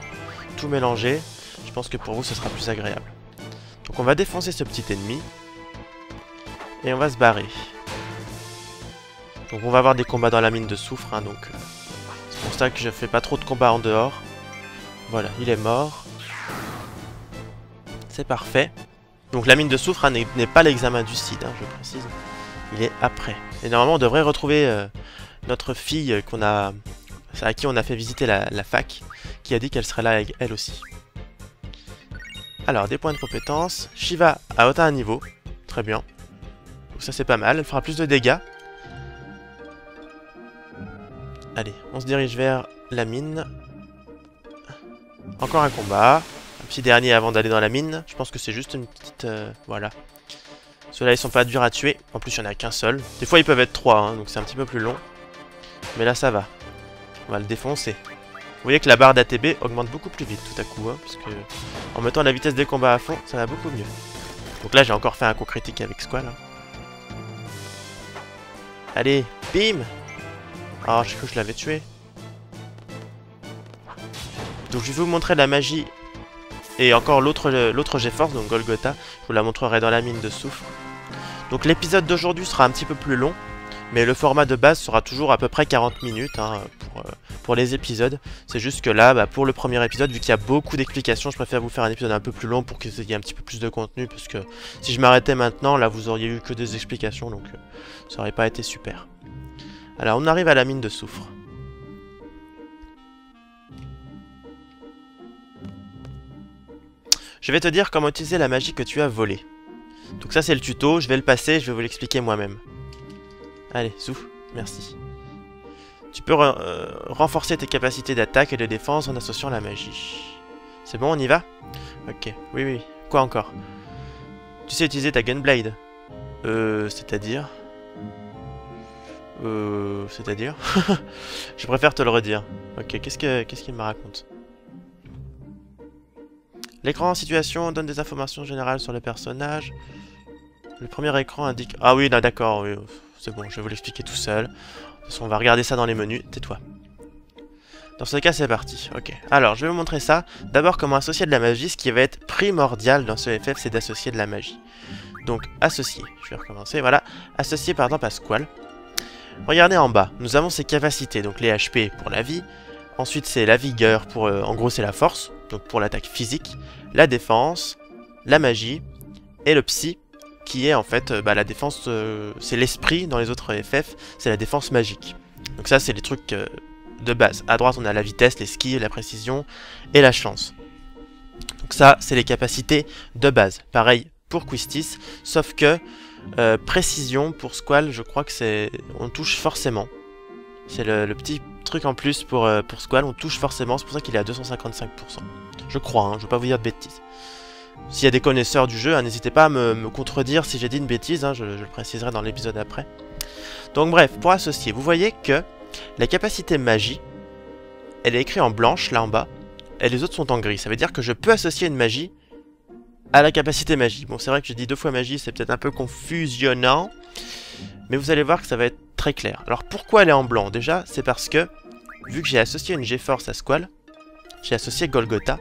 tout mélanger. Je pense que pour vous, ce sera plus agréable. Donc on va défoncer ce petit ennemi, et on va se barrer. Donc on va avoir des combats dans la mine de soufre, hein, donc... Euh, C'est pour ça que je fais pas trop de combats en dehors. Voilà, il est mort. C'est parfait. Donc la mine de soufre hein, n'est pas l'examen du CID, hein, je précise. Il est après. Et normalement on devrait retrouver euh, notre fille qu'on a, à qui on a fait visiter la, la fac, qui a dit qu'elle serait là elle aussi. Alors des points de compétence. Shiva a atteint un niveau. Très bien. Donc ça c'est pas mal, elle fera plus de dégâts. Allez, on se dirige vers la mine. Encore un combat. Un petit dernier avant d'aller dans la mine. Je pense que c'est juste une petite... Euh, voilà. Ceux-là, ils sont pas durs à tuer. En plus, il n'y en a qu'un seul. Des fois, ils peuvent être trois, hein, donc c'est un petit peu plus long. Mais là, ça va. On va le défoncer. Vous voyez que la barre d'A T B augmente beaucoup plus vite tout à coup, hein, parce que en mettant la vitesse des combats à fond, ça va beaucoup mieux. Donc là, j'ai encore fait un coup critique avec Squall. Hein. Allez, bim! Oh, je sais que je l'avais tué. Donc je vais vous montrer la magie et encore l'autre G-Force, donc Golgotha. Je vous la montrerai dans la mine de soufre. Donc l'épisode d'aujourd'hui sera un petit peu plus long, mais le format de base sera toujours à peu près quarante minutes hein, pour, euh, pour les épisodes. C'est juste que là, bah, pour le premier épisode, vu qu'il y a beaucoup d'explications, je préfère vous faire un épisode un peu plus long pour qu'il y ait un petit peu plus de contenu. Parce que si je m'arrêtais maintenant, là vous auriez eu que des explications, donc euh, ça aurait pas été super. Alors on arrive à la mine de soufre. Je vais te dire comment utiliser la magie que tu as volée. Donc ça c'est le tuto, je vais le passer, je vais vous l'expliquer moi-même. Allez, souffle, merci. Tu peux re euh, renforcer tes capacités d'attaque et de défense en associant la magie. C'est bon, on y va? Ok, oui, oui, quoi encore? Tu sais utiliser ta gunblade. Euh, c'est-à-dire... Euh, c'est-à-dire Je préfère te le redire. Ok, qu'est-ce que qu'est-ce qu'il me raconte? L'écran en situation donne des informations générales sur le personnage. Le premier écran indique... Ah oui, là d'accord, oui, c'est bon, je vais vous l'expliquer tout seul. De toute façon, on va regarder ça dans les menus. Tais-toi. Dans ce cas, c'est parti. Ok, alors, je vais vous montrer ça. D'abord, comment associer de la magie. Ce qui va être primordial dans ce F F, c'est d'associer de la magie. Donc, associer. Je vais recommencer, voilà. Associer, par exemple, à Squall. Regardez en bas. Nous avons ses capacités. Donc, les H P pour la vie. Ensuite, c'est la vigueur pour... Euh, en gros, c'est la force. Donc pour l'attaque physique, la défense, la magie et le psy qui est en fait euh, bah, la défense, euh, c'est l'esprit dans les autres F F, c'est la défense magique. Donc ça c'est les trucs euh, de base. À droite on a la vitesse, les skis, la précision et la chance. Donc ça c'est les capacités de base. Pareil pour Quistis, sauf que euh, précision pour Squall je crois que c'est on touche forcément. C'est le, le petit truc en plus pour, euh, pour Squall, on touche forcément, c'est pour ça qu'il est à deux cent cinquante-cinq pour cent. Je crois, hein, je ne veux pas vous dire de bêtises. S'il y a des connaisseurs du jeu, hein, n'hésitez pas à me, me contredire si j'ai dit une bêtise, hein, je, je le préciserai dans l'épisode après. Donc bref, pour associer, vous voyez que la capacité magie, elle est écrite en blanche, là en bas, et les autres sont en gris. Ça veut dire que je peux associer une magie à la capacité magie. Bon, c'est vrai que j'ai dit deux fois magie, c'est peut-être un peu confusionnant, mais vous allez voir que ça va être très clair. Alors pourquoi elle est en blanc? Déjà, c'est parce que, vu que j'ai associé une G-Force à Squall, j'ai associé Golgotha.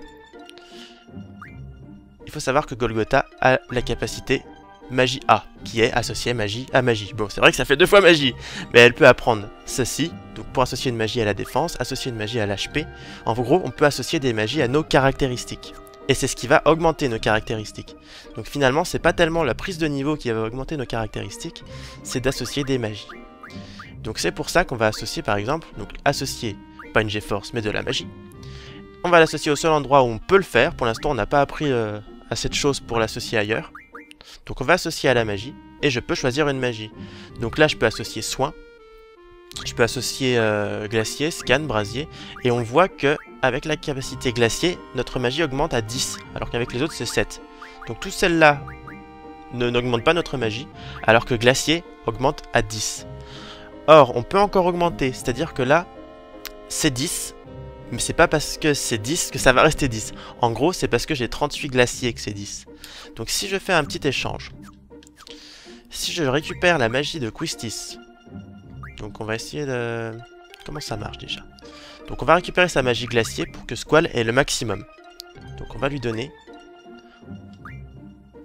Il faut savoir que Golgotha a la capacité magie A, qui est associée magie à magie. Bon, c'est vrai que ça fait deux fois magie, mais elle peut apprendre ceci. Donc pour associer une magie à la défense, associer une magie à l'H P, en gros, on peut associer des magies à nos caractéristiques. Et c'est ce qui va augmenter nos caractéristiques. Donc finalement, c'est pas tellement la prise de niveau qui va augmenter nos caractéristiques, c'est d'associer des magies. Donc c'est pour ça qu'on va associer par exemple, donc associer, pas une G-Force, mais de la magie. On va l'associer au seul endroit où on peut le faire. Pour l'instant, on n'a pas appris euh, assez de choses pour l'associer ailleurs. Donc on va associer à la magie, et je peux choisir une magie. Donc là, je peux associer soin, je peux associer euh, glacier, scan, brasier, et on voit que avec la capacité glacier, notre magie augmente à dix, alors qu'avec les autres, c'est sept. Donc toutes celles-là n'augmentent pas notre magie, alors que glacier augmente à dix. Or, on peut encore augmenter, c'est-à-dire que là, c'est dix, mais c'est pas parce que c'est dix que ça va rester dix. En gros, c'est parce que j'ai trente-huit glaciers que c'est dix. Donc si je fais un petit échange, si je récupère la magie de Quistis, donc on va essayer de... Comment ça marche déjà? Donc on va récupérer sa magie glacier pour que Squall ait le maximum. Donc on va lui donner...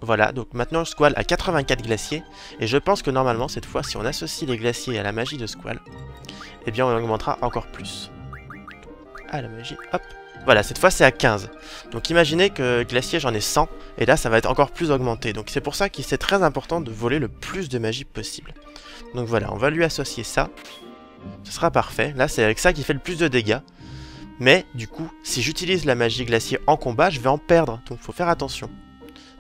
Voilà, donc maintenant Squall a quatre-vingt-quatre glaciers, et je pense que normalement cette fois, si on associe les glaciers à la magie de Squall, eh bien on augmentera encore plus. Ah la magie, hop. Voilà, cette fois c'est à quinze. Donc imaginez que glacier j'en ai cent, et là ça va être encore plus augmenté. Donc c'est pour ça qu'il c'est très important de voler le plus de magie possible. Donc voilà, on va lui associer ça, ce sera parfait. Là c'est avec ça qu'il fait le plus de dégâts. Mais du coup, si j'utilise la magie glacier en combat, je vais en perdre, donc faut faire attention.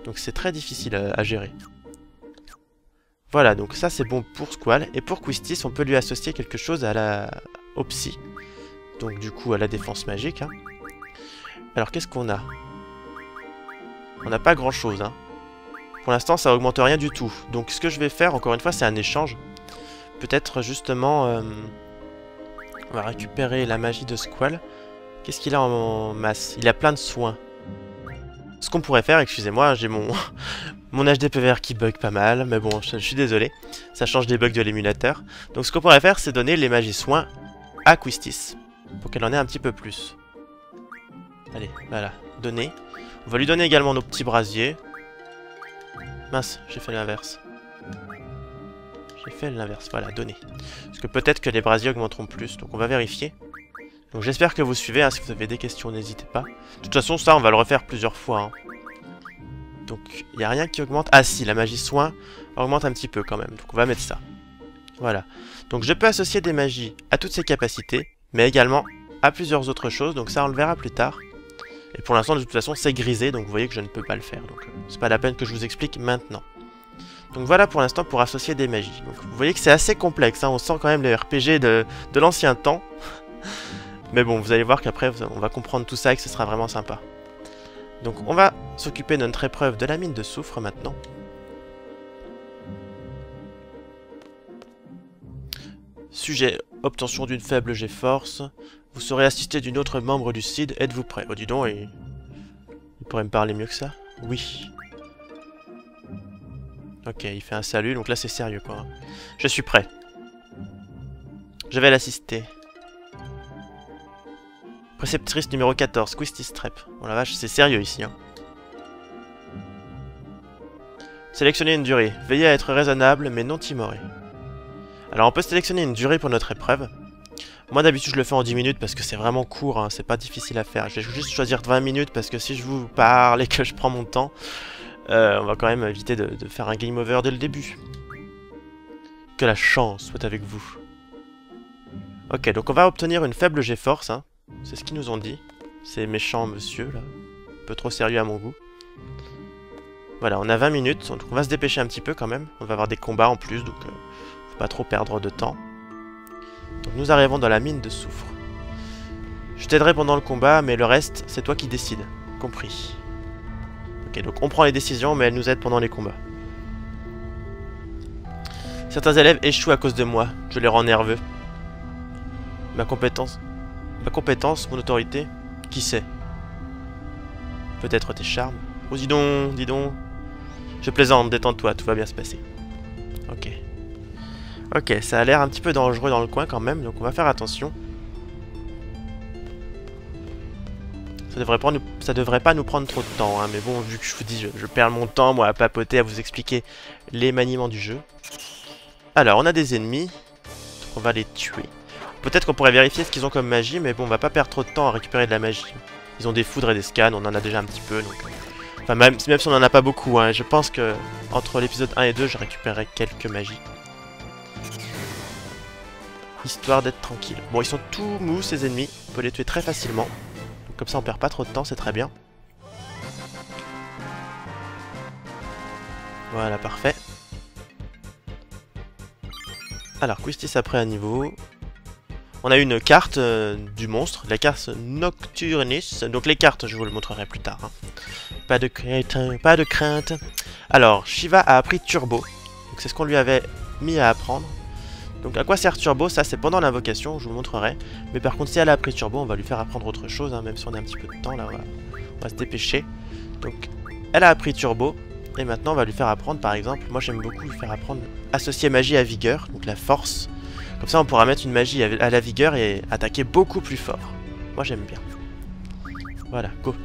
Donc c'est très difficile à gérer. Voilà, donc ça c'est bon pour Squall. Et pour Quistis, on peut lui associer quelque chose à la... au psy. Donc du coup à la défense magique. Hein. Alors qu'est-ce qu'on a? On n'a pas grand-chose, hein. Pour l'instant, ça augmente rien du tout. Donc ce que je vais faire, encore une fois, c'est un échange. Peut-être justement... Euh... On va récupérer la magie de Squall. Qu'est-ce qu'il a en masse? Il a plein de soins. Ce qu'on pourrait faire, excusez-moi, j'ai mon... mon H D P vert qui bug pas mal, mais bon, je suis désolé. Ça change des bugs de l'émulateur. Donc ce qu'on pourrait faire, c'est donner les magies soins à Quistis. Pour qu'elle en ait un petit peu plus. Allez, voilà, donner. On va lui donner également nos petits brasiers. Mince, j'ai fait l'inverse. J'ai fait l'inverse, voilà, donner. Parce que peut-être que les brasiers augmenteront plus, donc on va vérifier. Donc j'espère que vous suivez, hein, si vous avez des questions, n'hésitez pas. De toute façon, ça, on va le refaire plusieurs fois. Hein. Donc, il n'y a rien qui augmente. Ah si, la magie soin augmente un petit peu quand même, donc on va mettre ça. Voilà. Donc je peux associer des magies à toutes ses capacités, mais également à plusieurs autres choses, donc ça, on le verra plus tard. Et pour l'instant, de toute façon, c'est grisé, donc vous voyez que je ne peux pas le faire. Donc, euh, c'est pas la peine que je vous explique maintenant. Donc voilà pour l'instant pour associer des magies. Donc, vous voyez que c'est assez complexe, hein, on sent quand même les R P G de, de l'ancien temps. Mais bon, vous allez voir qu'après, on va comprendre tout ça et que ce sera vraiment sympa. Donc on va s'occuper de notre épreuve de la mine de soufre maintenant. Sujet, obtention d'une faible G-Force. Vous serez assisté d'une autre membre du C I D, êtes-vous prêt? Oh dis donc, il... il pourrait me parler mieux que ça. Oui. Ok, il fait un salut, donc là c'est sérieux quoi. Je suis prêt. Je vais l'assister. Préceptrice numéro quatorze, Quistis Trep. Oh la vache, c'est sérieux ici. Hein. Sélectionnez une durée. Veillez à être raisonnable, mais non timoré. Alors on peut sélectionner une durée pour notre épreuve. Moi d'habitude je le fais en dix minutes parce que c'est vraiment court, hein, c'est pas difficile à faire. Je vais juste choisir vingt minutes parce que si je vous parle et que je prends mon temps, euh, on va quand même éviter de, de faire un game over dès le début. Que la chance soit avec vous. Ok, donc on va obtenir une faible G-Force, hein. C'est ce qu'ils nous ont dit. C'est méchant monsieur là. Un peu trop sérieux à mon goût. Voilà, on a vingt minutes, donc on va se dépêcher un petit peu quand même. On va avoir des combats en plus, donc euh, faut pas trop perdre de temps. Donc nous arrivons dans la mine de soufre. Je t'aiderai pendant le combat, mais le reste, c'est toi qui décides. Compris. Ok, donc on prend les décisions, mais elle nous aide pendant les combats. Certains élèves échouent à cause de moi. Je les rends nerveux. Ma compétence... Ma compétence, mon autorité, qui sait? Peut-être tes charmes. Oh dis donc, dis donc. Je plaisante, détends-toi, tout va bien se passer. Ok. Ok, ça a l'air un petit peu dangereux dans le coin quand même, donc on va faire attention. Ça devrait, prendre, ça devrait pas nous prendre trop de temps, hein, mais bon, vu que je vous dis, je, je perds mon temps, moi, à papoter, à vous expliquer les maniements du jeu. Alors, on a des ennemis, donc on va les tuer. Peut-être qu'on pourrait vérifier ce qu'ils ont comme magie, mais bon, on va pas perdre trop de temps à récupérer de la magie. Ils ont des foudres et des scans, on en a déjà un petit peu, donc... Enfin, même, même si on en a pas beaucoup, hein, je pense que entre l'épisode un et deux, je récupérerai quelques magies. Histoire d'être tranquille. Bon, ils sont tout mous, ces ennemis. On peut les tuer très facilement. Donc, comme ça, on perd pas trop de temps, c'est très bien. Voilà, parfait. Alors, Quistis après à niveau... On a une carte euh, du monstre, la carte Nocturnis. Donc les cartes, je vous le montrerai plus tard. Hein. Pas de crainte, pas de crainte. Alors, Shiva a appris Turbo. Donc c'est ce qu'on lui avait mis à apprendre. Donc à quoi sert Turbo? Ça c'est pendant l'invocation, je vous le montrerai. Mais par contre, si elle a appris Turbo, on va lui faire apprendre autre chose. Hein, même si on a un petit peu de temps, là, on va, on va se dépêcher. Donc, elle a appris Turbo. Et maintenant, on va lui faire apprendre, par exemple, moi j'aime beaucoup lui faire apprendre associer magie à vigueur, donc la force. Comme ça, on pourra mettre une magie à la vigueur et attaquer beaucoup plus fort. Moi, j'aime bien. Voilà, go.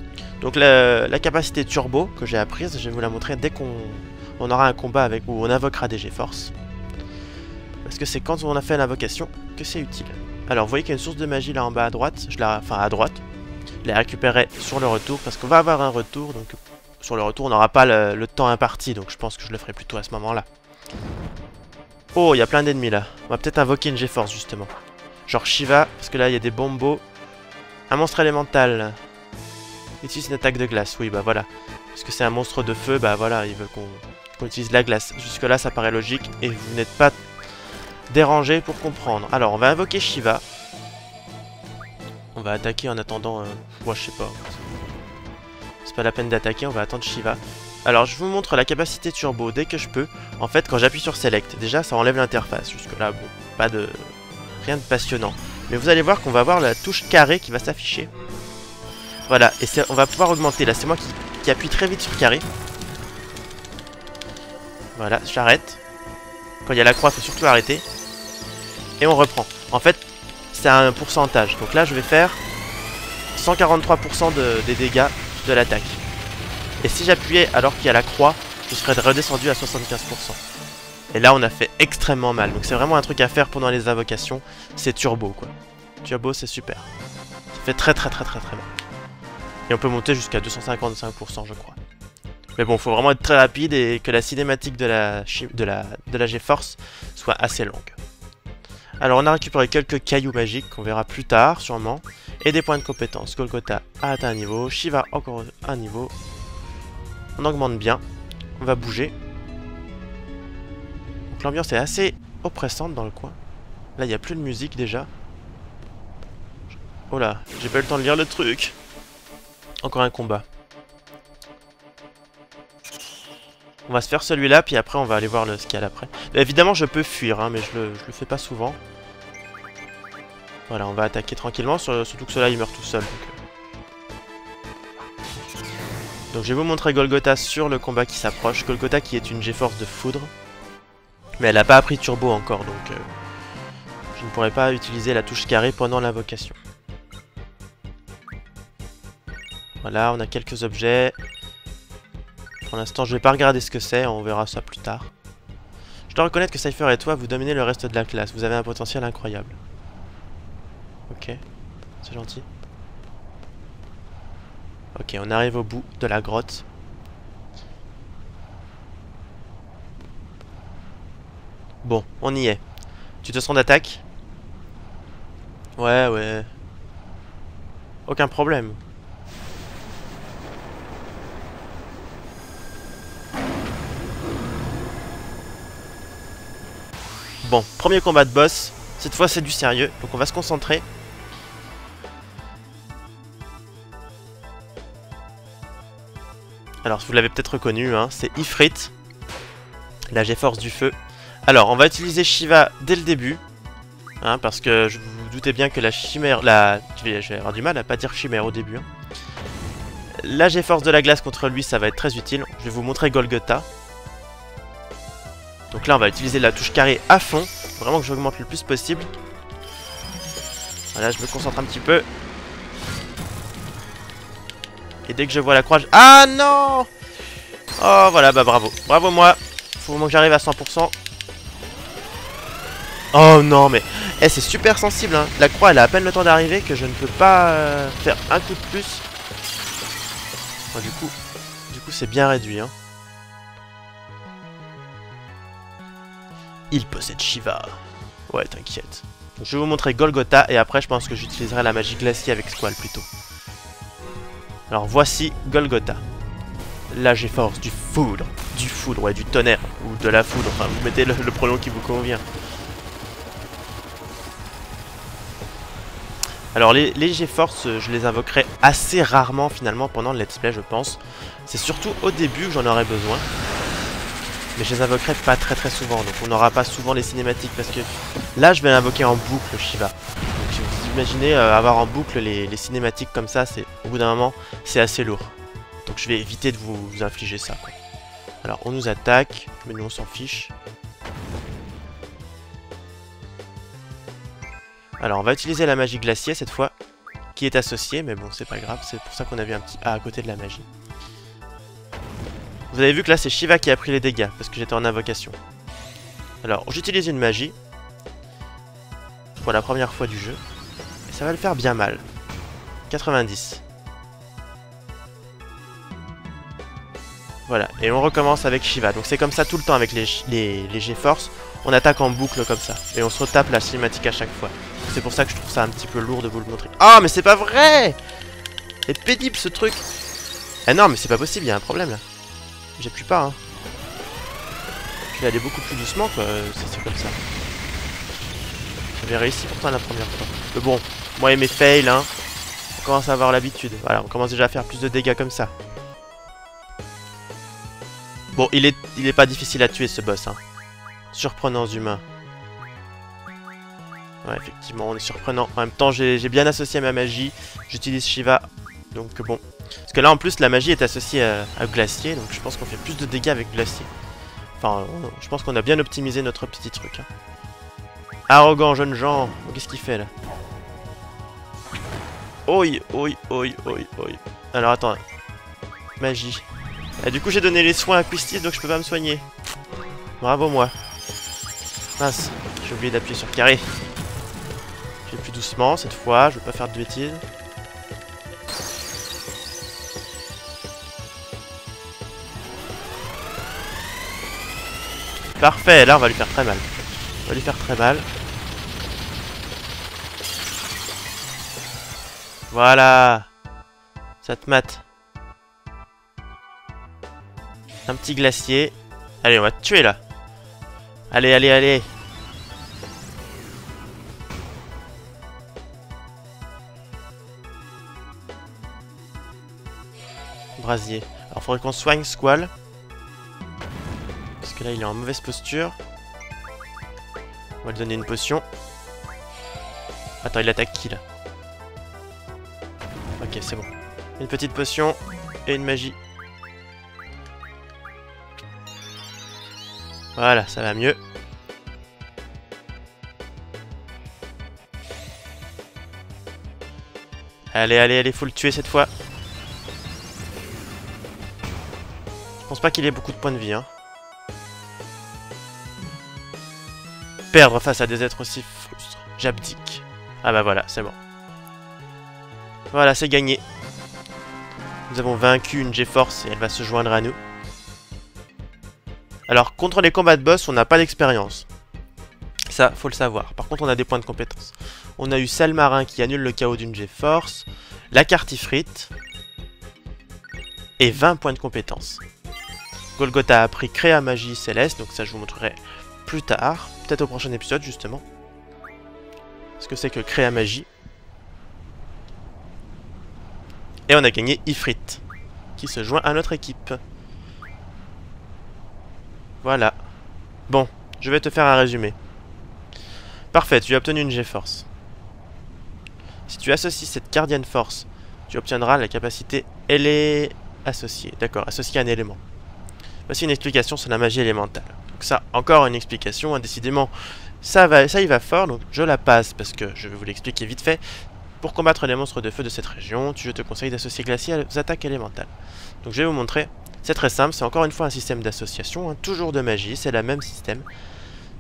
Donc, la, la capacité turbo que j'ai apprise, je vais vous la montrer dès qu'on on aura un combat avec où on invoquera des G-Force. Parce que c'est quand on a fait l'invocation que c'est utile. Alors, vous voyez qu'il y a une source de magie là en bas à droite. Je la, enfin, à droite. Je la récupérerai sur le retour parce qu'on va avoir un retour. Donc, sur le retour, on n'aura pas le, le temps imparti. Donc, je pense que je le ferai plutôt à ce moment-là. Oh, il y a plein d'ennemis là. On va peut-être invoquer une G-Force justement. Genre Shiva, parce que là il y a des bombos. Un monstre élémental. Ici c'est une attaque de glace, oui bah voilà. Parce que c'est un monstre de feu, bah voilà, il veut qu'on qu'on utilise la glace. Jusque là ça paraît logique et vous n'êtes pas dérangé pour comprendre. Alors on va invoquer Shiva. On va attaquer en attendant... Euh... Ouais, je sais pas. C'est pas la peine d'attaquer, on va attendre Shiva. Alors je vous montre la capacité turbo dès que je peux. En fait quand j'appuie sur select, déjà ça enlève l'interface. Jusque là, bon, pas de... rien de passionnant. Mais vous allez voir qu'on va voir la touche carré qui va s'afficher. Voilà, et on va pouvoir augmenter. Là c'est moi qui, qui appuie très vite sur carré. Voilà, j'arrête. Quand il y a la croix, il faut surtout arrêter. Et on reprend. En fait, c'est un pourcentage. Donc là, je vais faire cent quarante-trois pour cent de, des dégâts de l'attaque. Et si j'appuyais alors qu'il y a la croix, je serais redescendu à soixante-quinze pour cent. Et là, on a fait extrêmement mal. Donc c'est vraiment un truc à faire pendant les invocations. C'est turbo, quoi. Turbo, c'est super. Ça fait très très très très très mal. Et on peut monter jusqu'à deux cent cinquante-cinq pour cent, je crois. Mais bon, faut vraiment être très rapide et que la cinématique de la, de la, de la G-Force soit assez longue. Alors on a récupéré quelques cailloux magiques qu'on verra plus tard sûrement. Et des points de compétence. Golgotha a atteint un niveau, Shiva encore un niveau. On augmente bien, on va bouger. Donc l'ambiance est assez oppressante dans le coin. Là il n'y a plus de musique déjà. Oh là, j'ai pas eu le temps de lire le truc. Encore un combat. On va se faire celui-là, puis après on va aller voir le scale après. Évidemment je peux fuir, hein, mais je le, je le fais pas souvent. Voilà, on va attaquer tranquillement, surtout que ceux-là ils meurent tout seuls. Donc. donc je vais vous montrer Golgotha sur le combat qui s'approche. Golgotha qui est une G-Force de foudre. Mais elle n'a pas appris turbo encore, donc euh, je ne pourrai pas utiliser la touche carré pendant l'invocation. Voilà, on a quelques objets. Pour l'instant, je vais pas regarder ce que c'est, on verra ça plus tard. Je dois reconnaître que Cypher et toi, vous dominez le reste de la classe. Vous avez un potentiel incroyable. Ok, c'est gentil. Ok, on arrive au bout de la grotte. Bon, on y est. Tu te sens d'attaque? Ouais, ouais. Aucun problème. Bon, premier combat de boss, cette fois c'est du sérieux, donc on va se concentrer. Alors vous l'avez peut-être reconnu, hein, c'est Ifrit, la G-Force du feu. Alors on va utiliser Shiva dès le début, hein, parce que je vous doutais bien que la chimère, la... je vais avoir du mal à pas dire chimère au début. Hein. La G-Force de la glace contre lui, ça va être très utile, je vais vous montrer Golgotha. Donc là on va utiliser la touche carré à fond. Vraiment que j'augmente le plus possible. Voilà, je me concentre un petit peu. Et dès que je vois la croix je... Ah non. Oh voilà, bah bravo. Bravo moi. Faut vraiment que j'arrive à cent pour cent. Oh non mais eh, c'est super sensible hein. La croix elle a à peine le temps d'arriver que je ne peux pas euh, faire un coup de plus. Bon, du coup Du coup c'est bien réduit hein. Il possède Shiva. Ouais, t'inquiète. Je vais vous montrer Golgotha et après je pense que j'utiliserai la magie glacier avec Squall plutôt. Alors voici Golgotha. La G-Force du foudre. Du foudre, ouais, du tonnerre. Ou de la foudre. Enfin, vous mettez le, le pronom qui vous convient. Alors les, les G-Force, je les invoquerai assez rarement finalement pendant le let's play, je pense. C'est surtout au début que j'en aurai besoin. Mais je les invoquerai pas très très souvent, donc on n'aura pas souvent les cinématiques parce que là je vais l'invoquer en boucle Shiva. Donc si vous imaginez euh, avoir en boucle les, les cinématiques comme ça, c'est au bout d'un moment c'est assez lourd. Donc je vais éviter de vous, vous infliger ça. Quoi. Alors on nous attaque, mais nous on s'en fiche. Alors on va utiliser la magie glacier cette fois, qui est associée, mais bon c'est pas grave, c'est pour ça qu'on a vu un petit A à côté de la magie. Vous avez vu que là c'est Shiva qui a pris les dégâts parce que j'étais en invocation. Alors j'utilise une magie pour la première fois du jeu et ça va le faire bien mal. quatre-vingt-dix. Voilà et on recommence avec Shiva. Donc c'est comme ça tout le temps avec les, les, les G-Force. On attaque en boucle comme ça et on se retape la cinématique à chaque fois. C'est pour ça que je trouve ça un petit peu lourd de vous le montrer. Ah mais c'est pas vrai. C'est pénible ce truc. Eh non mais c'est pas possible, il y a un problème là. J'appuie pas hein. Je vais aller beaucoup plus doucement quoi, c'est comme ça. J'avais réussi pourtant la première fois. Mais bon, moi et mes fails hein. On commence à avoir l'habitude. Voilà, on commence déjà à faire plus de dégâts comme ça. Bon, il est, il est pas difficile à tuer ce boss, hein. Surprenants humains. Ouais, effectivement, on est surprenant. En même temps, j'ai bien associé ma magie. J'utilise Shiva, donc bon. Parce que là, en plus, la magie est associée à, à Glacier, donc je pense qu'on fait plus de dégâts avec Glacier. Enfin, on, je pense qu'on a bien optimisé notre petit truc, hein. Arrogant, jeunes gens. Qu'est-ce qu'il fait, là? Oi, oi, oi, oi, oi. Alors, attends. Magie. Et du coup, j'ai donné les soins à Quistis, donc je peux pas me soigner. Bravo, moi. Mince, j'ai oublié d'appuyer sur carré. Je vais plus doucement cette fois, je veux pas faire de bêtises. Parfait, là on va lui faire très mal. On va lui faire très mal. Voilà. Ça te mate. Un petit glacier. Allez, on va te tuer là. Allez, allez, allez. Brasier. Alors, faudrait qu'on soigne Squall. Parce que là, il est en mauvaise posture. On va lui donner une potion. Attends, il attaque qui, là? Ok, c'est bon. Une petite potion et une magie. Voilà, ça va mieux. Allez, allez, allez, faut le tuer cette fois. Je pense pas qu'il ait beaucoup de points de vie, hein. Perdre face à des êtres aussi frustres. J'abdique. Ah bah voilà, c'est bon. Voilà, c'est gagné. Nous avons vaincu une G-Force et elle va se joindre à nous. Alors, contre les combats de boss, on n'a pas d'expérience. Ça, faut le savoir. Par contre, on a des points de compétence. On a eu Salmarin qui annule le chaos d'une G-Force, la carte Ifrit, et vingt points de compétence. Golgotha a appris Créa Magie Céleste, donc ça je vous montrerai plus tard, peut-être au prochain épisode justement. Ce que c'est que Créa Magie. Et on a gagné Ifrit, qui se joint à notre équipe. Voilà. Bon, je vais te faire un résumé. Parfait, tu as obtenu une G-Force. Si tu associes cette Guardian Force, tu obtiendras la capacité Ailée associée. D'accord, associée à un élément. Voici une explication sur la magie élémentale. Donc ça, encore une explication, hein, décidément, ça, va, ça y va fort, donc je la passe parce que je vais vous l'expliquer vite fait. Pour combattre les monstres de feu de cette région, je te conseille d'associer Glacier aux attaques élémentales. Donc je vais vous montrer, c'est très simple, c'est encore une fois un système d'association, hein, toujours de magie, c'est le même système.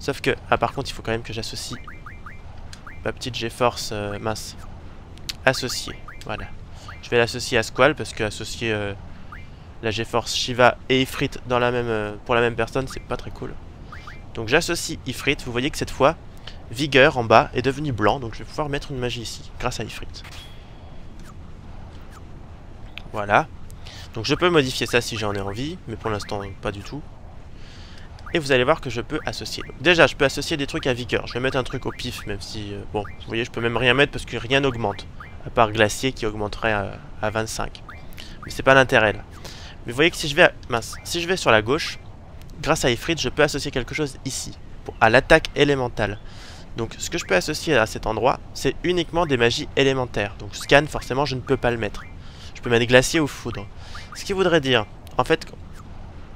Sauf que, ah par contre, il faut quand même que j'associe ma petite G-Force euh, mince. Associée, voilà. Je vais l'associer à Squall parce que associer... Euh, la G-Force, Shiva et Ifrit dans la même, euh, pour la même personne, c'est pas très cool. Donc j'associe Ifrit, vous voyez que cette fois, Vigueur en bas est devenu blanc, donc je vais pouvoir mettre une magie ici, grâce à Ifrit. Voilà. Donc je peux modifier ça si j'en ai envie, mais pour l'instant pas du tout. Et vous allez voir que je peux associer. Donc, déjà, je peux associer des trucs à Vigueur. Je vais mettre un truc au pif, même si... Euh, bon, vous voyez, je peux même rien mettre parce que rien n'augmente. À part Glacier qui augmenterait à, à vingt-cinq. Mais c'est pas l'intérêt là. Mais vous voyez que si je vais à... mince, si je vais sur la gauche, grâce à Ifrit, je peux associer quelque chose ici, pour... à l'attaque élémentale. Donc ce que je peux associer à cet endroit, c'est uniquement des magies élémentaires. Donc scan, forcément, je ne peux pas le mettre. Je peux mettre glacier ou foudre. Ce qui voudrait dire, en fait,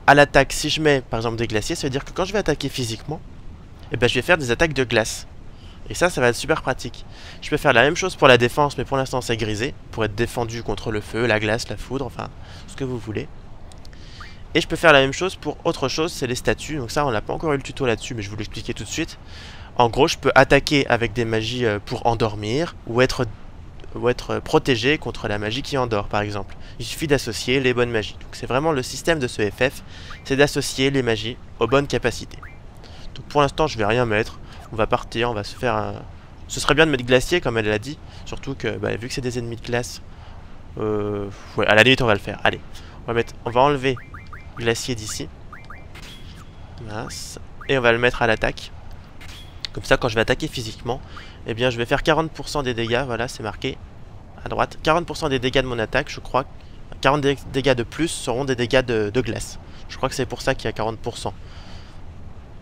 à l'attaque, si je mets par exemple des glaciers, ça veut dire que quand je vais attaquer physiquement, eh ben, je vais faire des attaques de glace. Et ça, ça va être super pratique. Je peux faire la même chose pour la défense, mais pour l'instant c'est grisé. Pour être défendu contre le feu, la glace, la foudre, enfin, ce que vous voulez. Et je peux faire la même chose pour autre chose, c'est les statues. Donc ça, on n'a pas encore eu le tuto là-dessus, mais je vais vous l'expliquer tout de suite. En gros, je peux attaquer avec des magies pour endormir, ou être, ou être protégé contre la magie qui endort, par exemple. Il suffit d'associer les bonnes magies. Donc c'est vraiment le système de ce F F, c'est d'associer les magies aux bonnes capacités. Donc pour l'instant, je vais rien mettre. On va partir, on va se faire un... Ce serait bien de mettre glacier comme elle l'a dit. Surtout que, bah, vu que c'est des ennemis de glace... Euh... Ouais, à la limite on va le faire. Allez, on va mettre... on va enlever glacier d'ici. Mince. Et on va le mettre à l'attaque. Comme ça, quand je vais attaquer physiquement, eh bien je vais faire quarante pour cent des dégâts. Voilà, c'est marqué à droite. quarante pour cent des dégâts de mon attaque, je crois. quarante dégâts de plus seront des dégâts de, de glace. Je Je crois que c'est pour ça qu'il y a quarante pour cent.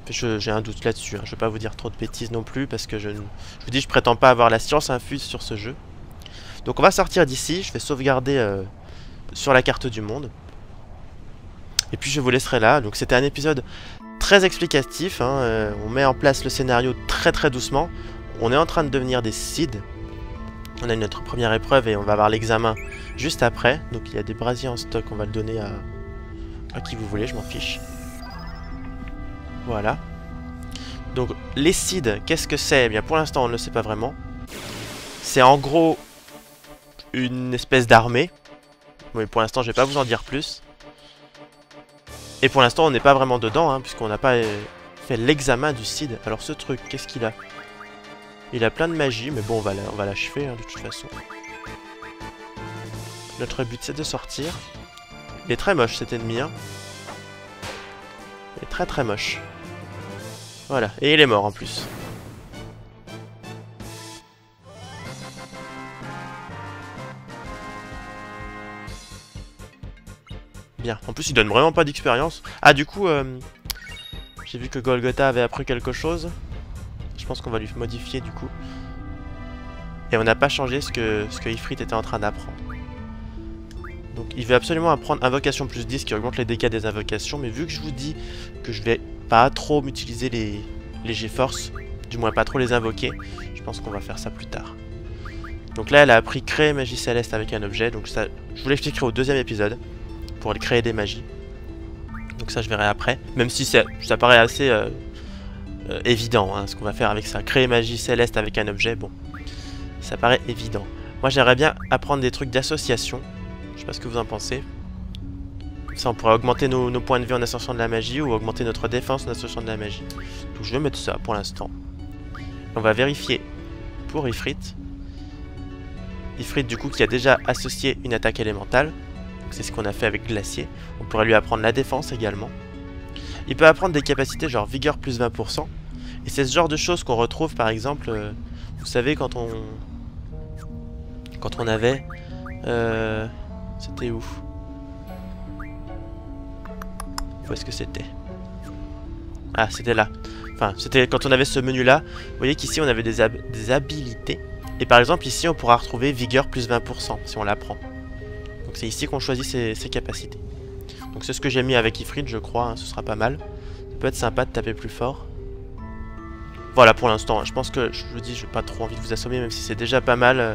J'ai un doute là-dessus, hein. Je ne vais pas vous dire trop de bêtises non plus, parce que je, je vous dis, je prétends pas avoir la science infuse sur ce jeu. Donc on va sortir d'ici, je vais sauvegarder euh, sur la carte du monde. Et puis je vous laisserai là, donc c'était un épisode très explicatif, hein. euh, on met en place le scénario très très doucement. On est en train de devenir des SeeD. On a notre première épreuve et on va avoir l'examen juste après. Donc il y a des brasiers en stock, on va le donner à, à qui vous voulez, je m'en fiche. Voilà. Donc les SeeD, qu'est-ce que c'est? Eh bien pour l'instant on ne le sait pas vraiment. C'est en gros une espèce d'armée. Mais pour l'instant je ne vais pas vous en dire plus. Et pour l'instant on n'est pas vraiment dedans, hein, puisqu'on n'a pas fait l'examen du SeeD. Alors ce truc, qu'est-ce qu'il a? Il a plein de magie, mais bon, on va l'achever, hein, de toute façon. Notre but, c'est de sortir. Il est très moche, cet ennemi, hein. Il est très très moche. Voilà, et il est mort en plus. Bien, en plus il donne vraiment pas d'expérience. Ah, du coup, euh, j'ai vu que Golgotha avait appris quelque chose. Je pense qu'on va lui modifier du coup. Et on n'a pas changé ce que, ce que Ifrit était en train d'apprendre. Donc il veut absolument apprendre invocation plus dix qui augmente les dégâts des invocations. Mais vu que je vous dis que je vais pas trop m'utiliser les, les G-Force, du moins pas trop les invoquer, je pense qu'on va faire ça plus tard. Donc là elle a appris créer magie céleste avec un objet. Donc ça, je vous l'expliquerai au deuxième épisode pour elle créer des magies. Donc ça je verrai après. Même si ça, ça paraît assez... Euh, Euh, évident, hein, ce qu'on va faire avec ça. Créer magie céleste avec un objet, bon, ça paraît évident. Moi j'aimerais bien apprendre des trucs d'association. Je sais pas ce que vous en pensez. Comme ça on pourrait augmenter nos, nos points de vie en associant de la magie, ou augmenter notre défense en associant de la magie. Donc je vais mettre ça pour l'instant. On va vérifier pour Ifrit. Ifrit du coup qui a déjà associé une attaque élémentale. C'est ce qu'on a fait avec Glacier. On pourrait lui apprendre la défense également. Il peut apprendre des capacités genre vigueur plus vingt pour cent. Et c'est ce genre de choses qu'on retrouve par exemple, euh, vous savez quand on quand on avait euh, c'était où? Où est-ce que c'était? Ah, c'était là. Enfin, c'était quand on avait ce menu là. Vous voyez qu'ici on avait des, hab des habilités. Et par exemple ici on pourra retrouver vigueur plus vingt pour cent si on la prend. Donc c'est ici qu'on choisit ses, ses capacités. Donc c'est ce que j'ai mis avec Ifrit, je crois, hein, ce sera pas mal. Ça peut être sympa de taper plus fort. Voilà pour l'instant, hein, je pense que, je vous dis, j'ai pas trop envie de vous assommer, même si c'est déjà pas mal. Euh,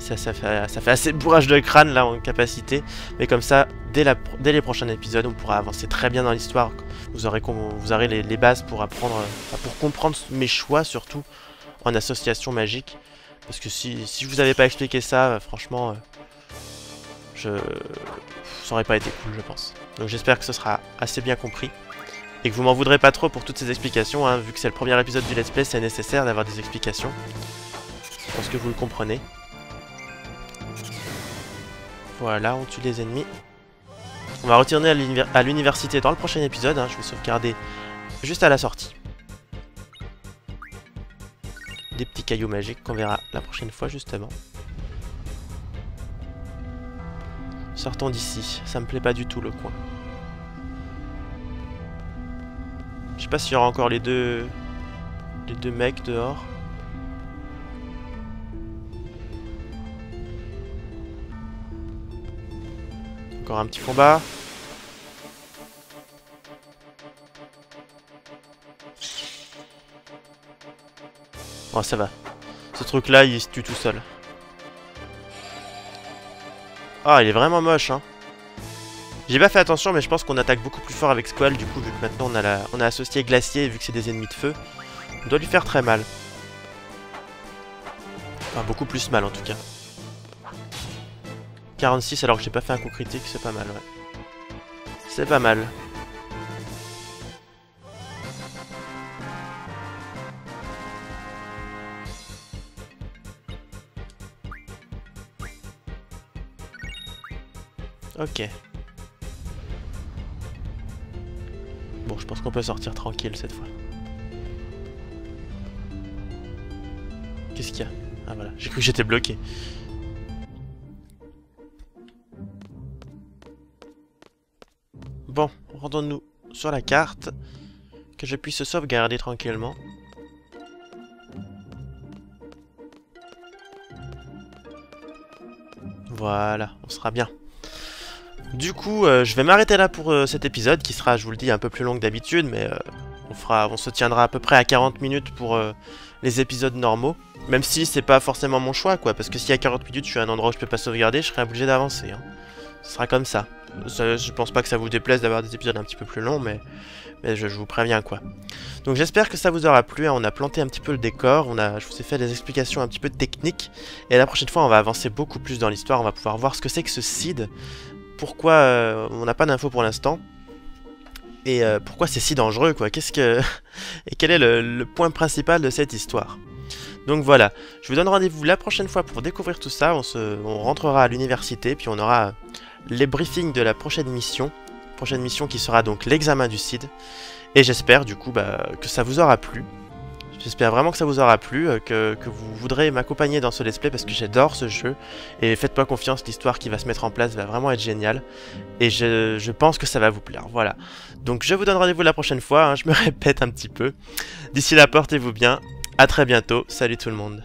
ça, ça, fait, ça fait assez de bourrage de crâne là en capacité. Mais comme ça, dès, la, dès les prochains épisodes, on pourra avancer très bien dans l'histoire. Vous aurez, vous aurez les, les bases pour apprendre, euh, pour comprendre mes choix surtout en association magique. Parce que si, si je vous avais pas expliqué ça, euh, franchement... Euh, Je... ça aurait pas été cool, je pense. Donc j'espère que ce sera assez bien compris et que vous m'en voudrez pas trop pour toutes ces explications, hein. Vu que c'est le premier épisode du let's play, c'est nécessaire d'avoir des explications. Je pense que vous le comprenez. Voilà, on tue les ennemis. On va retourner à l'université dans le prochain épisode, hein. Je vais sauvegarder juste à la sortie. Des petits cailloux magiques qu'on verra la prochaine fois justement. Sortons d'ici, ça me plaît pas du tout le coin. Je sais pas s'il y aura encore les deux les deux mecs dehors. Encore un petit combat. Oh ça va. Ce truc là il se tue tout seul. Ah, il est vraiment moche, hein. J'ai pas fait attention, mais je pense qu'on attaque beaucoup plus fort avec Squall, du coup, vu que maintenant on a, la... on a associé Glacier, et vu que c'est des ennemis de feu, on doit lui faire très mal. Enfin, beaucoup plus mal, en tout cas. quarante-six, alors que j'ai pas fait un coup critique, c'est pas mal, ouais. C'est pas mal. Ok. Bon, je pense qu'on peut sortir tranquille cette fois. Qu'est-ce qu'il y a? Ah voilà, j'ai cru que j'étais bloqué. Bon, on rendons-nous sur la carte, que je puisse sauvegarder tranquillement. Voilà, on sera bien. Du coup, euh, je vais m'arrêter là pour euh, cet épisode, qui sera, je vous le dis, un peu plus long que d'habitude, mais euh, on fera, on se tiendra à peu près à quarante minutes pour euh, les épisodes normaux. Même si c'est pas forcément mon choix, quoi, parce que si à quarante minutes je suis à un endroit où je peux pas sauvegarder, je serai obligé d'avancer, hein. Ce sera comme ça. Ça, je pense pas que ça vous déplaise d'avoir des épisodes un petit peu plus longs, mais, mais je, je vous préviens, quoi. Donc j'espère que ça vous aura plu, hein. On a planté un petit peu le décor, on a, je vous ai fait des explications un petit peu techniques, et la prochaine fois on va avancer beaucoup plus dans l'histoire, on va pouvoir voir ce que c'est que ce Cid, pourquoi euh, on n'a pas d'infos pour l'instant, et euh, pourquoi c'est si dangereux, quoi. Qu'est-ce que... et quel est le, le point principal de cette histoire. Donc voilà, je vous donne rendez-vous la prochaine fois pour découvrir tout ça, on, se, on rentrera à l'université, puis on aura les briefings de la prochaine mission, prochaine mission qui sera donc l'examen du C I D, et j'espère du coup bah, que ça vous aura plu, j'espère vraiment que ça vous aura plu, que, que vous voudrez m'accompagner dans ce let's play parce que j'adore ce jeu, et faites-moi confiance, l'histoire qui va se mettre en place va vraiment être géniale, et je, je pense que ça va vous plaire, voilà. Donc je vous donne rendez-vous la prochaine fois, hein, je me répète un petit peu, d'ici là portez-vous bien. A très bientôt, salut tout le monde.